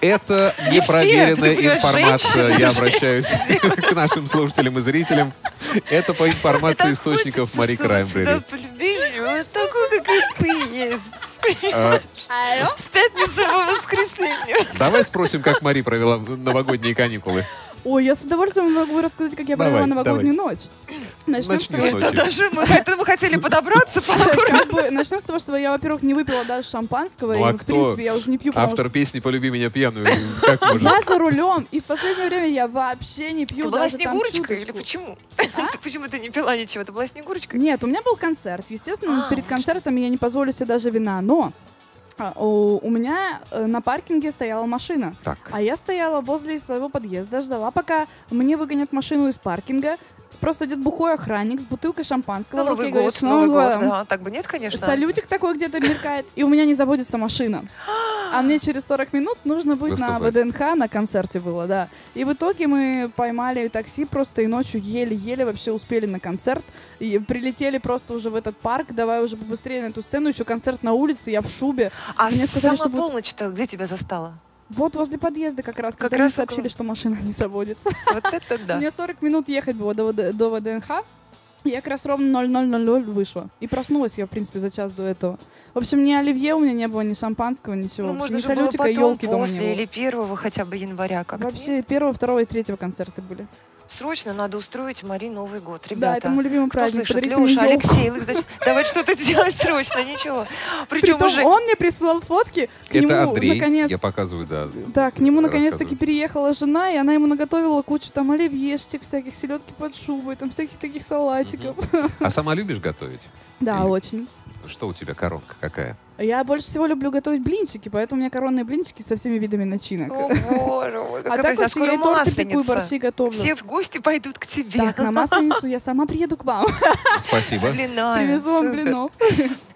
Это непроверенная информация. Я обращаюсь к нашим слушателям и зрителям. Это по информации источников Мари Краймбрери. Такой, как и ты есть. А... С пятницы по воскресенье. Давай спросим, как Мари провела новогодние каникулы. Ой, я с удовольствием могу рассказать, как я провела давай, новогоднюю давай. ночь. Начнем с того, что... Даже мы к этому хотели подобраться поаккуратнее. Начнем с того, что я, во-первых, не выпила даже шампанского. И, в принципе, я уже не пью. Автор песни «Полюби меня пьяную». Я за рулем. И в последнее время я вообще не пью. Ты была снегурочкой или почему? Почему ты не пила ничего? Ты была снегурочкой? Нет, у меня был концерт. Естественно, перед концертом я не позволю себе даже вина. Но У, у меня на паркинге стояла машина, так. а я стояла возле своего подъезда, ждала, пока мне выгонят машину из паркинга. Просто идет бухой охранник с бутылкой шампанского. Ну, Новый год, Новый год, да, так бы нет, конечно. Салютик такой где-то мелькает, и у меня не заводится машина. А мне через сорок минут нужно будет на ВДНХ, на концерте было, да. И в итоге мы поймали такси просто и ночью еле-еле вообще успели на концерт. И прилетели просто уже в этот парк, давай уже побыстрее на эту сцену, еще концерт на улице, я в шубе. А мне сказали, сама что полночь-то где тебя застала? Вот возле подъезда как раз, как когда раз мне сообщили, около... что машина не заводится. Вот это да. Мне сорок минут ехать было до, до ВДНХ. Я как раз ровно ноль ноль ноль вышла. И проснулась я, в принципе, за час до этого. В общем, ни оливье у меня не было, ни шампанского, ничего. Ну, может, ни салютика, елки дома не было. Или первого хотя бы января. Как вообще первого, второго и третьего концерты были. Срочно надо устроить Мари Новый год, ребята. Да, это мой любимый праздник. Кто слышит, Леша, Алексей, значит, давай что-то делать срочно, ничего. Причем Притом уже... он мне прислал фотки. К это нему, Андрей, наконец... я показываю, да. Да, к нему наконец-таки переехала жена, и она ему наготовила кучу там оливьешек, всяких селедки под шубой, там всяких таких салатиков. Угу. А сама любишь готовить? Да, или... очень. Что у тебя коронка какая? Я больше всего люблю готовить блинчики, поэтому у меня коронные блинчики со всеми видами начинок. О, боже мой, а так вообще я и торты пеку, и борщи готовлю. Все в гости пойдут к тебе. Так, на Масленицу я сама приеду к вам. Спасибо. Привезу вам блинов.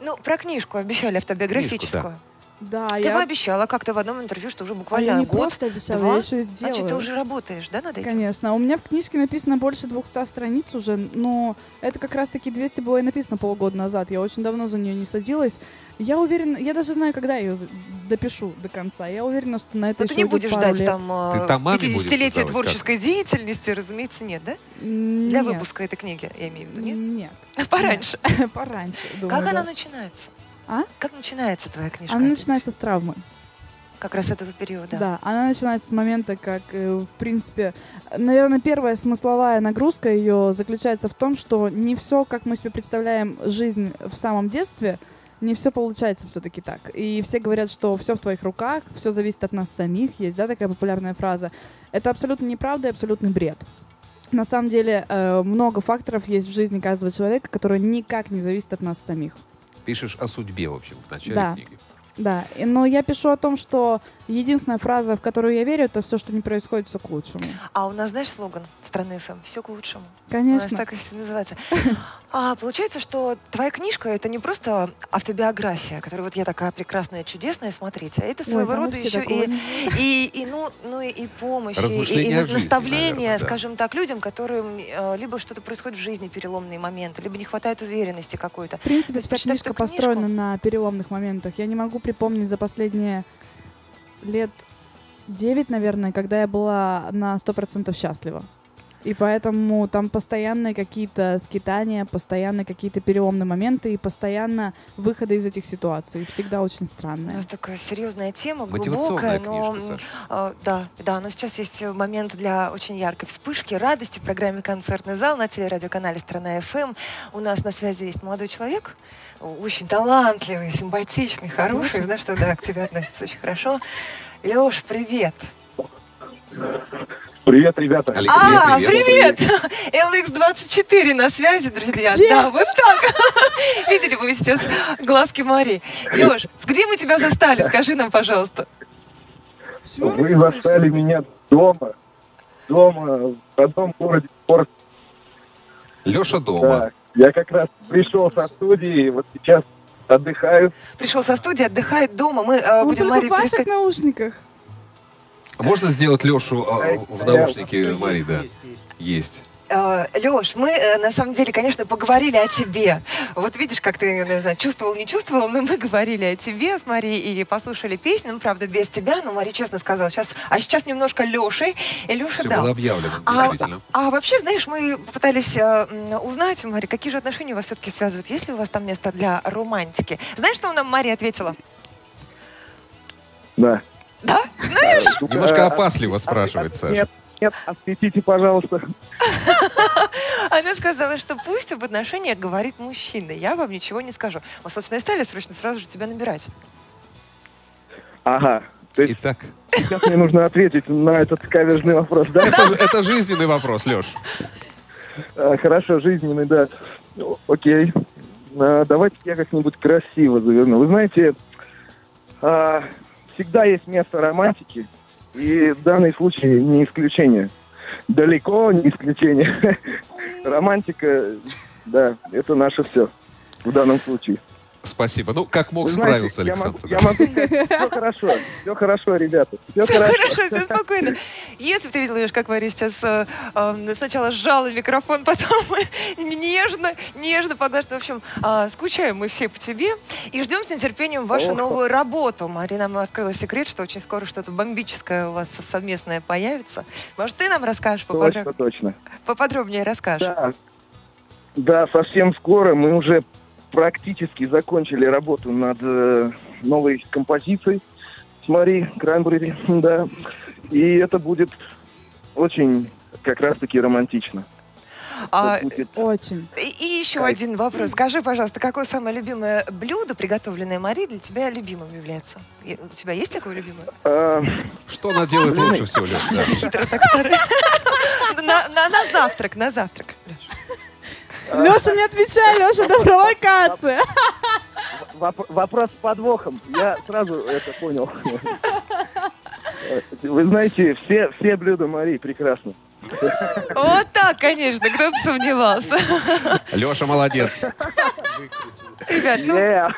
Ну, про книжку обещали, автобиографическую. Да, ты я... бы обещала как-то в одном интервью, что уже буквально а я не год, просто обещала, два, я еще и сделала. Значит, ты уже работаешь, да, над этим? Конечно. У меня в книжке написано больше двухсот страниц уже, но это как раз-таки двести было и написано полгода назад. Я очень давно за нее не садилась. Я уверена, я даже знаю, когда я ее допишу до конца. Я уверена, что на это но еще будет пару лет. Ты не будешь ждать там пятидесятилетия творческой как? деятельности, разумеется, нет, да? Нет. Для выпуска этой книги, я имею в виду, нет? Нет. Пораньше. Пораньше, думаю, как она начинается? А? Как начинается твоя книжка? Она начинается с травмы. Как раз этого периода. Да, она начинается с момента, как, в принципе, наверное, первая смысловая нагрузка ее заключается в том, что не все, как мы себе представляем жизнь в самом детстве, не все получается все-таки так. И все говорят, что все в твоих руках, все зависит от нас самих. Есть, да, такая популярная фраза. Это абсолютно неправда и абсолютный бред. На самом деле, много факторов есть в жизни каждого человека, которые никак не зависят от нас самих. Пишешь о судьбе, в общем, в начале да, книги. Да, но я пишу о том, что единственная фраза, в которую я верю, это все, что не происходит, все к лучшему. А у нас, знаешь, слоган «Страна ФМ» — «Все к лучшему». Конечно. У нас так и все называется. А получается, что твоя книжка — это не просто автобиография, которую вот я такая прекрасная, чудесная, смотрите, а это своего Ой, рода еще и, и, и, ну, ну, и помощь, и, и наставление, наверное, да. скажем так, людям, которым э, либо что-то происходит в жизни, переломные моменты, либо не хватает уверенности какой-то. В принципе, вся книжка построена на переломных моментах. Я не могу припомнить за последние лет девять, наверное, когда я была на сто процентов счастлива. И поэтому там постоянные какие-то скитания, постоянно какие-то переломные моменты и постоянно выходы из этих ситуаций. Всегда очень странные. У нас такая серьезная тема, глубокая, но книжка, э, да, да, но сейчас есть момент для очень яркой вспышки, радости в программе «Концертный зал» на телерадиоканале «Страна ФМ». У нас на связи есть молодой человек, очень талантливый, симпатичный, хороший. Знаешь, что да, к тебе относится очень хорошо. Леш, привет! Привет, ребята. Алекс, а, привет, привет. привет. эл икс двадцать четыре на связи, друзья. Где? Да, вот так. Видели бы вы сейчас глазки Мари. Леш, где мы тебя застали? Скажи нам, пожалуйста. Вы застали меня дома. Дома, в родном городе Порт. Леша дома. Да. Я как раз пришел со студии, вот сейчас отдыхаю. Пришел со студии, отдыхает дома. Мы э, будем Мари в ваших наушниках. Можно сделать Лешу э, в наушнике, Мари, есть, да? Есть, есть. есть. Э, Леш, мы, э, на самом деле, конечно, поговорили о тебе. Вот видишь, как ты, не знаю, чувствовал, не чувствовал, но мы говорили о тебе с Мари и послушали песню, ну, правда, без тебя, но Мари честно сказала, сейчас, а сейчас немножко Лешей. И Леша, да. Было объявлено, действительно. А, а вообще, знаешь, мы попытались э, узнать, Мари, какие же отношения вас все-таки связывают, есть ли у вас там место для романтики? Знаешь, что нам Мари ответила? Да. Да? Знаешь? Немножко опасливо спрашивается. Нет, нет, ответите, пожалуйста. Она сказала, что пусть об отношениях говорит мужчина, я вам ничего не скажу. Мы, собственно, и стали срочно сразу же тебя набирать. Ага. То есть Итак. Сейчас мне нужно ответить на этот каверзный вопрос, да? Это, это жизненный вопрос, Леш. Хорошо, жизненный, да. Окей. Давайте я как-нибудь красиво заверну. Вы знаете... а, всегда есть место романтики, и в данный случай не исключение. Далеко не исключение. Романтика, да, это наше все в данном случае. Спасибо. Ну, как мог, знаете, справился Александр. Я могу, я могу. Все хорошо, все хорошо, ребята. Все, все хорошо. хорошо, все спокойно. Если бы ты видел, как Мари сейчас э, э, сначала сжала микрофон, потом нежно, нежно поглаживала. В общем, э, скучаем мы все по тебе и ждем с нетерпением вашу О, новую работу. Мари нам открыла секрет, что очень скоро что-то бомбическое у вас совместное появится. Может, ты нам расскажешь поподробнее? Точно, точно. Поподробнее расскажешь. Да. да, совсем скоро мы уже... практически закончили работу над э, новой композицией с Мари Краймбрери, да. И это будет очень, как раз-таки, романтично. А, будет... Очень. И, и еще Кайф. один вопрос. Скажи, пожалуйста, какое самое любимое блюдо, приготовленное Мари, для тебя любимым является? И, у тебя есть такое любимое? А... Что она делает лучше всего, Леш? Да. Хитро так старая. на, на, на завтрак, на завтрак, Леш. Леша, не отвечай, Леша, это провокация. Воп- вопрос с подвохом, я сразу это понял. Вы знаете, все, все блюда Мари прекрасны. Вот так, конечно, кто бы сомневался. Леша молодец. Ребят, ну... Yeah.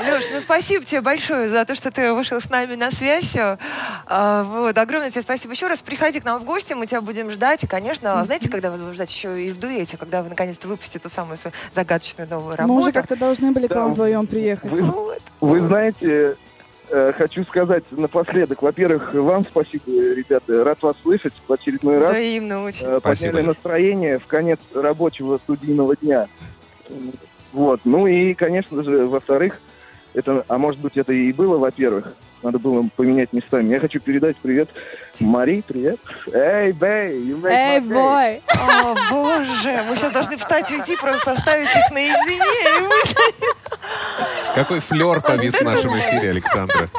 Леш, ну спасибо тебе большое за то, что ты вышел с нами на связь. Вот, огромное тебе спасибо еще раз. Приходи к нам в гости, мы тебя будем ждать. И, конечно, mm-hmm. знаете, когда вы будем ждать еще и в дуэте, когда вы наконец-то выпустите ту самую свою загадочную новую работу. Мы уже как-то должны были к вам вдвоем приехать. Вы, вот. вы знаете... Хочу сказать напоследок, во-первых, вам спасибо, ребята, рад вас слышать в очередной раз. Взаимно очень. Подняли спасибо. настроение в конец рабочего студийного дня. Вот. Ну и, конечно же, во-вторых, это, а может быть, это и было, во-первых, надо было поменять местами. Я хочу передать привет Мари, привет. Эй, бэй, you make my day. Эй, бой. О, боже, мы сейчас должны встать и уйти, просто оставить их наедине и мы... Какой флер повис в нашем эфире, Александра.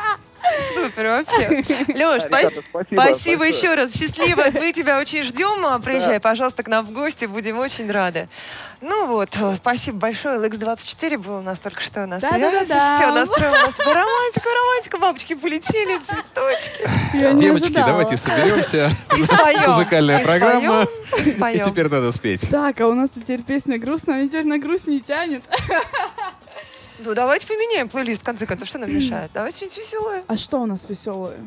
Супер вообще. Леш, спа Ребята, спасибо, спасибо еще раз. Счастливо. Мы тебя очень ждем. Приезжай, да. пожалуйста, к нам в гости. Будем очень рады. Ну вот, спасибо большое. эл икс двадцать четыре был у нас только что на связи. Да, да, да. Все, настроил нас по романтику, романтику. Бабочки полетели, цветочки. Я не Девочки, ожидала. давайте соберемся. И споем. Музыкальная и программа. Споем, и, споем. и теперь надо спеть. Так, а у нас теперь песня грустная. А теперь на грусть не тянет. Ну, давайте поменяем плейлист, в конце концов, что нам мешает? Давайте что-нибудь веселое. А что у нас веселое?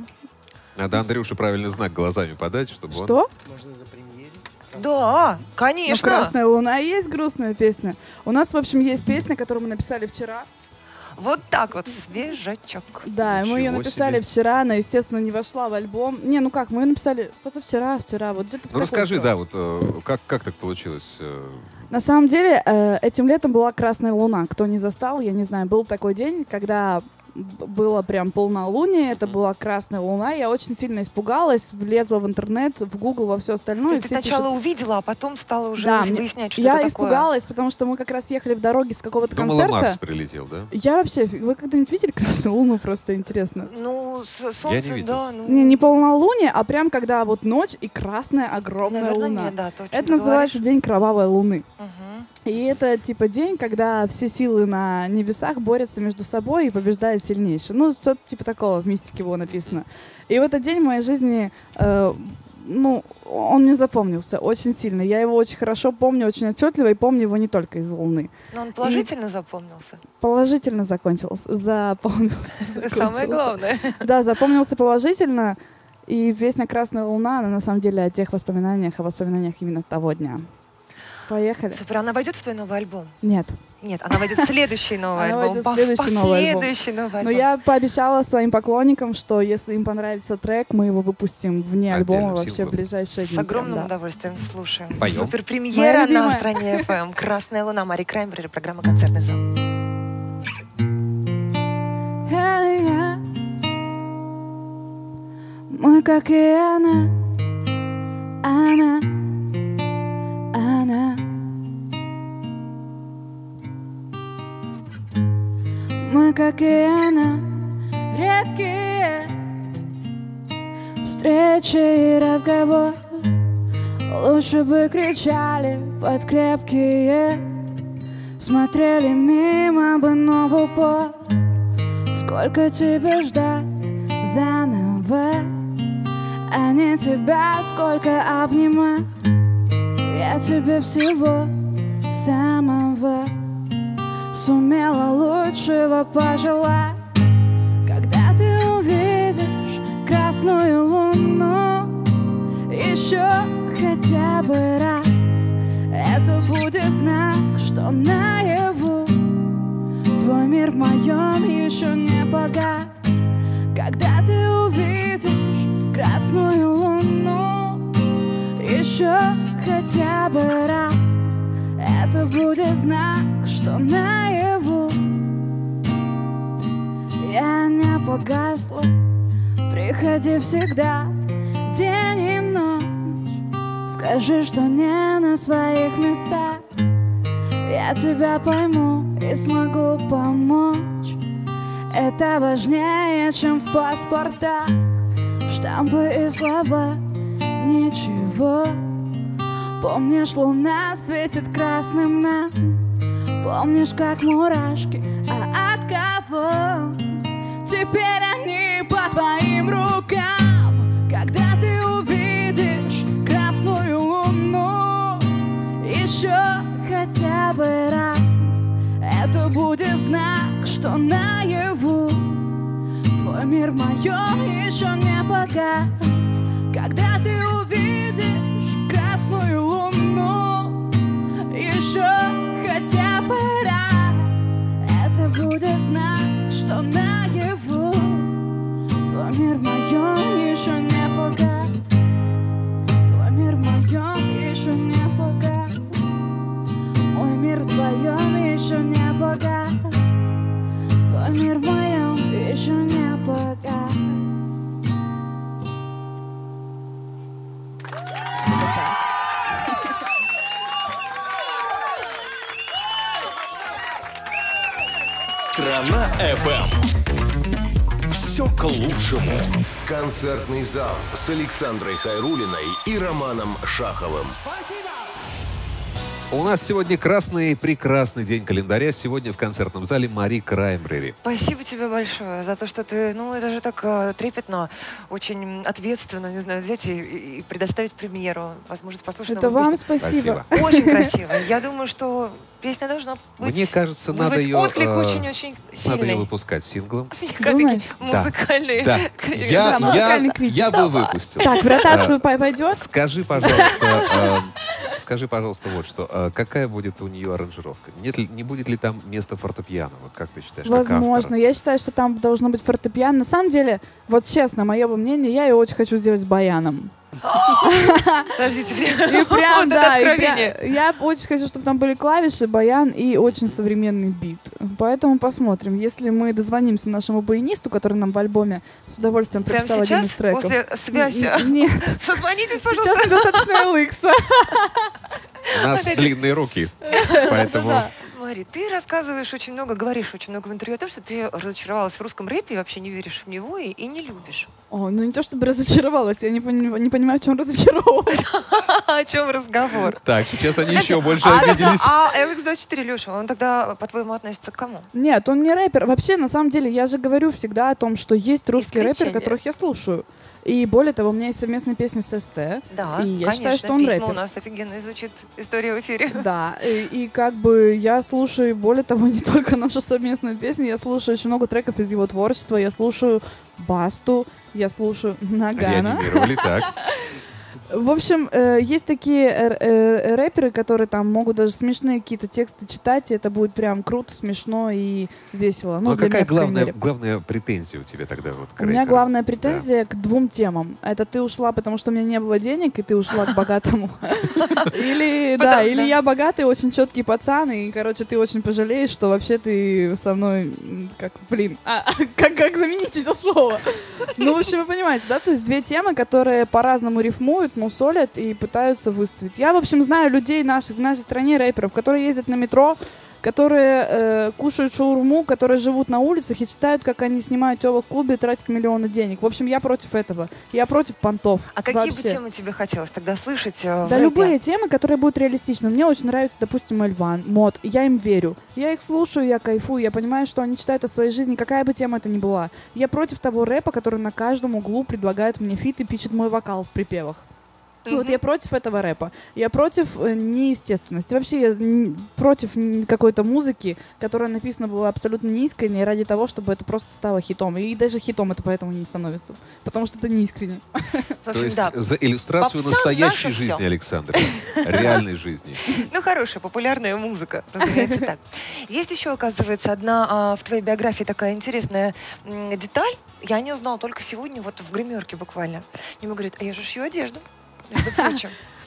Надо Андрюше правильный знак глазами подать, чтобы что? он... Что? Можно запремьерить. Да, конечно. Но «Красная луна» есть грустная песня. У нас, в общем, есть песня, которую мы написали вчера. Вот так вот, свежачок. Да, Ничего мы ее написали себе. вчера, она, естественно, не вошла в альбом. Не, ну как, мы ее написали позавчера, вчера, вот где-то... Ну расскажи, да, вот как, как так получилось? На самом деле, этим летом была «Красная луна». Кто не застал, я не знаю, был такой день, когда было прям полнолуние, это была «Красная луна». Я очень сильно испугалась, влезла в интернет, в Google, во все остальное. То есть ты сначала пишут... увидела, а потом стала уже да, выяснять, что я это такое. Я испугалась, потому что мы как раз ехали в дороге с какого-то концерта. Думала, Макс прилетел, да? Я вообще... Вы когда-нибудь видели «Красную луну»? Просто интересно. Ну, солнце, не да. Ну... Не, не полнолуние, а прям когда вот ночь и красная огромная Наверное, луна. Не, да, то, это называется говоришь. День кровавой луны. Угу. И это типа день, когда все силы на небесах борются между собой и побеждают сильнейшие. Ну, что-то типа такого в мистике было написано. И в этот день в моей жизни, э, ну, он мне запомнился очень сильно. Я его очень хорошо помню, очень отчетливо, и помню его не только из «Луны». Но он положительно и запомнился? Положительно закончился. Запомнился. Это самое главное. Да, запомнился положительно. И песня «Красная луна», она на самом деле о тех воспоминаниях, о воспоминаниях именно того дня. Поехали. Супер, она войдет в твой новый альбом? Нет. Нет, она войдет в следующий новый она альбом. Она войдет в следующий новый альбом. новый альбом. Но я пообещала своим поклонникам, что если им понравится трек, мы его выпустим вне альбома вообще в ближайшие дни. С огромным да. удовольствием слушаем. Поем. Супер премьера на «Стране эф эм». «Красная луна», Мари Краймбрери, программа «Концертный зал». Мы как и она, она, она. Мы, как и она, редкие встречи и разговор. Лучше бы кричали под крепкие, смотрели мимо бы, но в упор. Только тебя ждать заново, а не тебя сколько обнимать. Я тебе всего самого сумела лучшего пожелать. Когда ты увидишь красную луну еще хотя бы раз, это будет знак, что наяву твой мир в моем еще не погас. Когда ты увидишь красную луну еще хотя бы раз, это будет знак, что наяву я не погасла. Приходи всегда, день и ночь. Скажи, что не на своих местах. Я тебя пойму и смогу помочь. Это важнее, чем в паспортах. Штампы и слова, ничего. Помнишь, луна светит красным нам. Помнишь, как мурашки, а от кого? Теперь они по твоим рукам. Когда ты увидишь красную луну еще хотя бы раз, это будет знак, что наяву твой мир в моем еще не погас. Когда ты увидишь красную луну еще хотя бы раз, это будет знак, что наяву твой мир в моем еще не погас. Твой мир в моем еще не погас. Мой мир вдвоем еще не погас. Твой мир в моем еще не погас. Страна эф эм. Все к лучшему. Концертный зал с Александрой Хайруллиной и Романом Шаховым. Спасибо. У нас сегодня красный, прекрасный день календаря. Сегодня в концертном зале Мари Краймбрери. Спасибо тебе большое за то, что ты, ну, это же так трепетно, очень ответственно, не знаю, взять и, и предоставить премьеру, возможность послушать. Это вам спасибо. спасибо. Очень красиво. Я думаю, что песня должна быть... Мне кажется, надо ее... Отклик очень-очень сильный. Надо ее выпускать синглом. Думаешь? Музыкальные... Да. Да. Я, да, я, я бы выпустил. Так, в ротацию пойдет? Скажи, пожалуйста... Скажи, пожалуйста, вот что. Какая будет у нее аранжировка? Нет ли, не будет ли там места фортепиано? Вот как ты считаешь? Возможно. Я считаю, что там должно быть фортепиано. На самом деле, вот честно, мое мнение, я ее очень хочу сделать с баяном. Подождите, и прям, да, и прям, я очень хочу, чтобы там были клавиши, баян и очень современный бит. Поэтому посмотрим, если мы дозвонимся нашему баянисту, который нам в альбоме с удовольствием прописал один из треков. После связи? Нет. Созвонитесь, пожалуйста. Сейчас достаточно эликса. У нас длинные руки, поэтому... Мари, ты рассказываешь очень много, говоришь очень много в интервью о том, что ты разочаровалась в русском рэпе, вообще не веришь в него и, и не любишь. О, ну не то чтобы разочаровалась, я не, пони не понимаю, в чем разочаровалась. О чем разговор? Так, сейчас они еще больше обиделись. А эл икс двадцать четыре, Леша, он тогда, по-твоему, относится к кому? Нет, он не рэпер. Вообще, на самом деле, я же говорю всегда о том, что есть русские рэперы, которых я слушаю. И более того, у меня есть совместная песня с эс тэ. Да, и я конечно, считаю, что он письма рэпер. У нас офигенно звучит история в эфире. Да, и, и как бы я слушаю, более того, не только нашу совместную песню, я слушаю очень много треков из его творчества, я слушаю Басту, я слушаю Нагана. Реанимировали, так. В общем, есть такие рэперы, которые там могут даже смешные какие-то тексты читать, и это будет прям круто, смешно и весело. Ну, а какая главная, главная претензия у тебя тогда? Вот, к у меня главная претензия, да, к двум темам. Это ты ушла, потому что у меня не было денег, и ты ушла к богатому. Или да, или я богатый, очень четкий пацан, и, короче, ты очень пожалеешь, что вообще ты со мной, как, блин, как заменить это слово? Ну, в общем, вы понимаете, да? То есть две темы, которые по-разному рифмуют, мусолят и пытаются выставить. Я, в общем, знаю людей наших, в нашей стране, рэперов, которые ездят на метро, которые э, кушают шаурму, которые живут на улицах и читают, как они снимают телок в клубе и тратят миллионы денег. В общем, я против этого. Я против понтов. А какие вообще бы темы тебе хотелось тогда слышать? Э, да любые темы, которые будут реалистичны. Мне очень нравится, допустим, Эльван, Мод. Я им верю. Я их слушаю, я кайфую, я понимаю, что они читают о своей жизни, какая бы тема это ни была. Я против того рэпа, который на каждом углу предлагает мне фит и пичет мой вокал в припевах. Mm-hmm. Вот я против этого рэпа. Я против неестественности. Вообще я против какой-то музыки, которая написана была абсолютно неискренне, ради того, чтобы это просто стало хитом. И даже хитом это поэтому не становится. Потому что это неискренне. То есть за иллюстрацию настоящей жизни, Александр. Реальной жизни. Ну, хорошая, популярная музыка. Разумеется, так. Есть еще, оказывается, одна в твоей биографии такая интересная деталь. Я не узнала только сегодня, вот в гримерке буквально. Мне говорит, а я же шью одежду.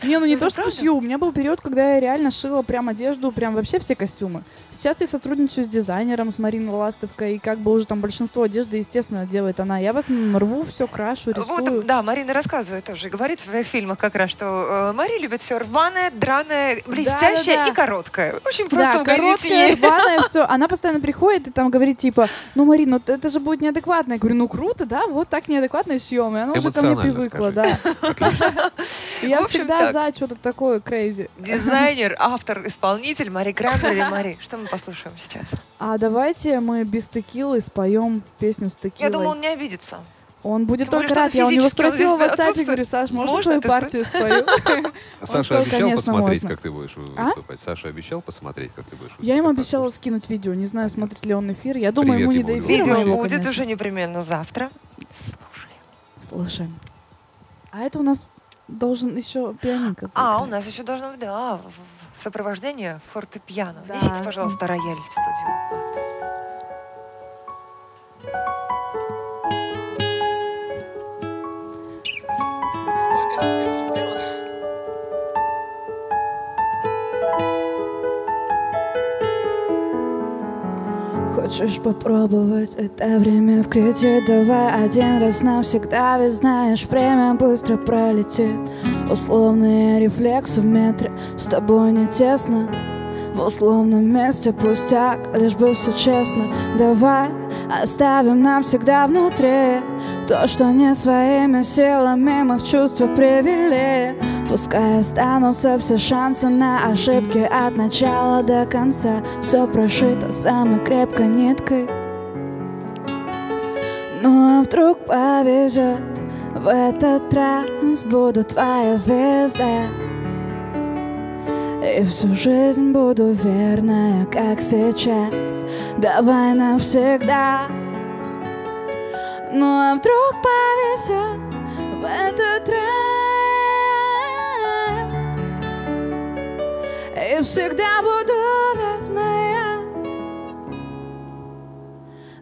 Не, ну не то, что шью. У меня был период, когда я реально шила прям одежду, прям вообще все костюмы. Сейчас я сотрудничаю с дизайнером, с Мариной Ластовкой, и как бы уже там большинство одежды, естественно, делает она. Я вас рву, все крашу, рисую. Вот, да, Марина рассказывает тоже, говорит в своих фильмах как раз, что э, Мари любит все рваное, драное, блестящее, да, да, да, и короткое. Очень просто, да, короткое, рваное, все. Она постоянно приходит и там говорит, типа, ну, Марина, ну, это же будет неадекватно. Я говорю, ну, круто, да, вот так неадекватно съем. И она уже ко мне привыкла, да. Я всегда за что-то такое crazy. Дизайнер, автор, исполнитель Мари Краймбрери. Мари, что мы послушаем сейчас? А давайте мы без текилы споем песню с текилой. Я думаю, он не обидится. Он будет только рад. Я у него спросила в WhatsApp, говорю, Саш, можно твою партию спою? Саша обещал посмотреть, как ты будешь выступать? Саша обещал посмотреть, как ты будешь выступать? Я ему обещала скинуть видео. Не знаю, смотрит ли он эфир. Я думаю, ему не до эфира. Видео будет уже непременно завтра. Слушаем. Слушаем. А это у нас... Должен еще пианинка заиграть. А, у нас еще должно быть, да, в сопровождении фортепиано. Да. Несите, пожалуйста, рояль в студию. Хочешь попробовать это время в Крите? Давай один раз навсегда, ведь знаешь, время быстро пролетит. Условные рефлексы в метре, с тобой не тесно. В условном месте пустяк, лишь бы все честно. Давай оставим навсегда внутри то, что не своими силами мы в чувство привели. Пускай останутся все шансы на ошибки, от начала до конца все прошито самой крепкой ниткой. Ну а вдруг повезет, в этот раз буду твоя звезда, и всю жизнь буду верная, как сейчас. Давай навсегда. Ну а вдруг повезет, в этот раз и всегда буду верная.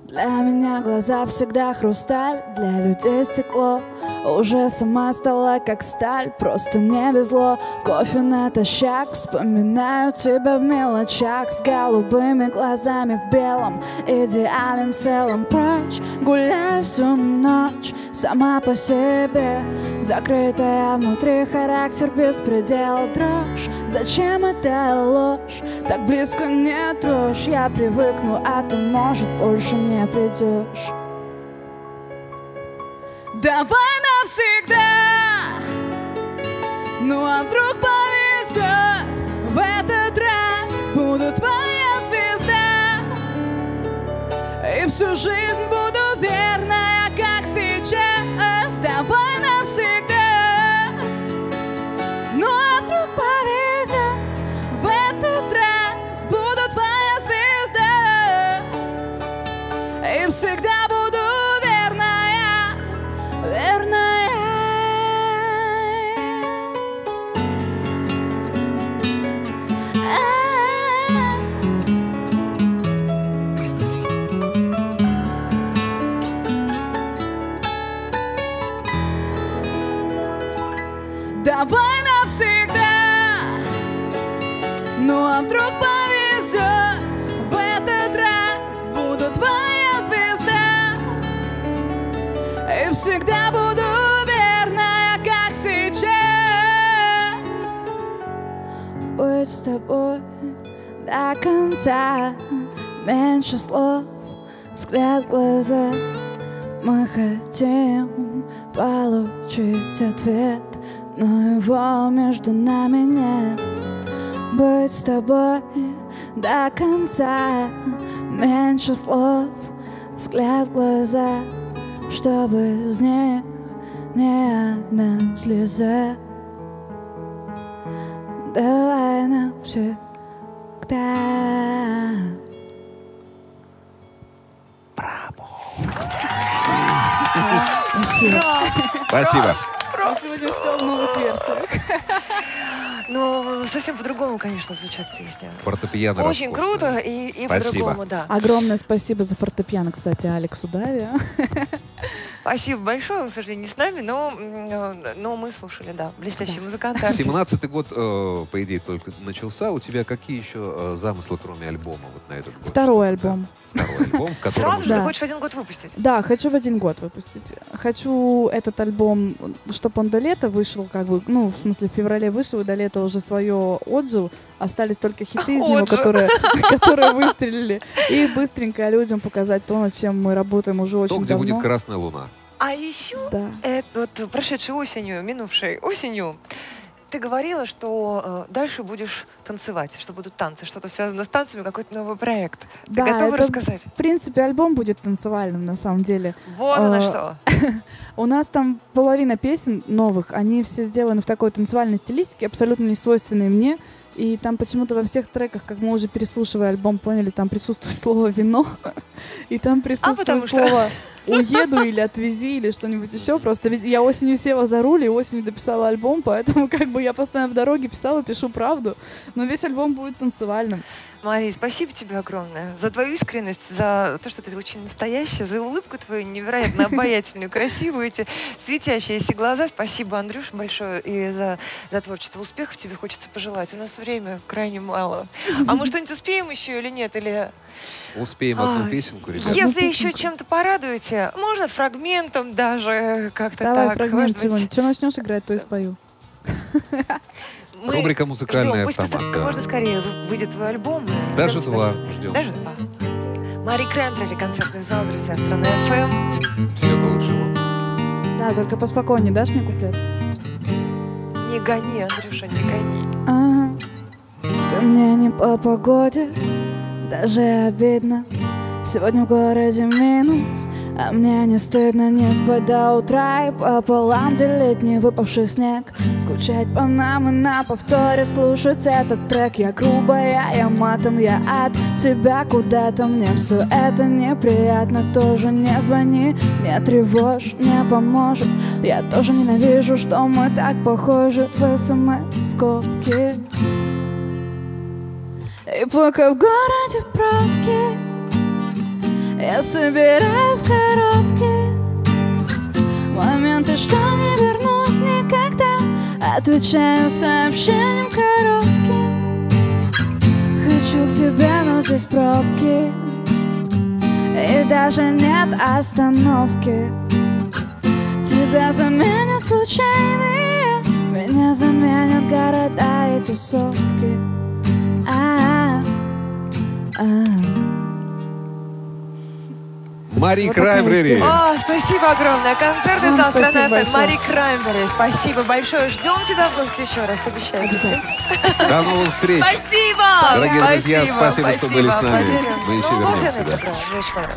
Для меня глаза всегда хрусталь, для людей стекло. Уже сама стала как сталь, просто не везло. Кофе натощак, вспоминаю тебя в мелочах. С голубыми глазами в белом, идеальным целом прочь. Гуляю всю ночь, сама по себе, закрытая внутри, характер беспредел, дрожь. Зачем это ложь? Так близко не трожь. Я привыкну, а ты, может, больше не придешь. Давай навсегда. Ну а вдруг повезет, в этот раз буду твоя звезда, и всю жизнь буду верная, как сейчас. Давай навсегда. Ну а вдруг повезет, в этот раз буду твоя звезда, и всегда буду. Давай навсегда. Ну а вдруг повезет, в этот раз буду твоя звезда, и всегда буду верная, как сейчас. Быть с тобой до конца. Меньше слов, взгляд в глаза. Мы хотим получить ответ, но его между нами нет. Быть с тобой до конца. Меньше слов, взгляд в глаза, чтобы из них ни одна слеза. Давай навсегда. Браво! Спасибо. Спасибо. Сегодня все в новых версиях. Ну, совсем по-другому, конечно, звучат песни. Фортепиано. Очень круто и, и по-другому, да. Огромное спасибо за фортепиано, кстати, Алексу Дави. Спасибо большое. Он, к сожалению, не с нами, но, но мы слушали, да, блестящий музыкант. семнадцатый год, э, по идее, только начался. У тебя какие еще э, замыслы, кроме альбома, вот на этот год? Второй альбом. Второй альбом, в котором... Сразу же ты хочешь в один год выпустить? Да, хочу в один год выпустить. Хочу этот альбом, чтобы он до лета вышел, как бы, ну, в смысле, в феврале вышел, и до лета уже свое отжил. Остались только хиты из него, которые, которые выстрелили. И быстренько людям показать то, над чем мы работаем уже очень давно. То, где будет «Красная луна». А еще, да. это, вот, прошедшей осенью, минувшей осенью, ты говорила, что э, дальше будешь танцевать, что будут танцы, что-то связано с танцами, какой-то новый проект. Да, ты готова это, рассказать? В принципе, альбом будет танцевальным, на самом деле. Вот она что. У нас там половина песен новых, они все сделаны в такой танцевальной стилистике, абсолютно не свойственной мне. И там почему-то во всех треках, как мы уже переслушивая альбом, поняли, там присутствует слово «вино», и там присутствует слово «уеду» или «отвези» или что-нибудь еще. Просто ведь я осенью села за руль и осенью дописала альбом, поэтому как бы я постоянно в дороге писала, пишу правду, но весь альбом будет танцевальным. Мари, спасибо тебе огромное за твою искренность, за то, что ты очень настоящая, за улыбку твою невероятно обаятельную, красивую, эти светящиеся глаза. Спасибо, Андрюш, большое и за, за творчество. Успехов тебе хочется пожелать. У нас время крайне мало. А мы что-нибудь успеем еще или нет? Или... Успеем одну а, песенку, ребята. Если еще чем-то порадуете, можно фрагментом даже как-то так. Давай фрагмент чего-нибудь. Что начнешь играть, то и спою. Мы рубрика «Музыкальная автомат». Пусть как можно скорее выйдет твой альбом. Даже два. Ждем. Даже два. Мари Краймбрери, концертный зал, друзья, «Страна ФМ». Все по-лучшему. Да, только поспокойнее. Дашь мне куплет? Не гони, Андрюша, не гони. Ага. Ты мне не по погоде, даже обидно. Сегодня в городе минус, а мне не стыдно не спать до утра и пополам делить не выпавший снег. Скучать по нам и на повторе слушать этот трек. Я грубая, я матом, я от тебя куда-то. Мне все это неприятно, тоже не звони, не тревожь, не поможет. Я тоже ненавижу, что мы так похожи в смс-скобки. И пока в городе пробки, я собираю в коробке моменты, что не вернут никогда. Отвечаю сообщением коротким. Хочу к тебе, но здесь пробки, и даже нет остановки. Тебя заменят случайные, меня заменят города и тусовки. А-а-а. А-а-а. Мари вот Краймбрери. О, спасибо огромное. Концертный зал «Страна ФМ». Мари Краймбрери, спасибо большое. Ждем тебя в гости еще раз, обещаю. До новых встреч. Спасибо. Дорогие спасибо, друзья, спасибо, спасибо, что были с нами. Мы еще вернемся.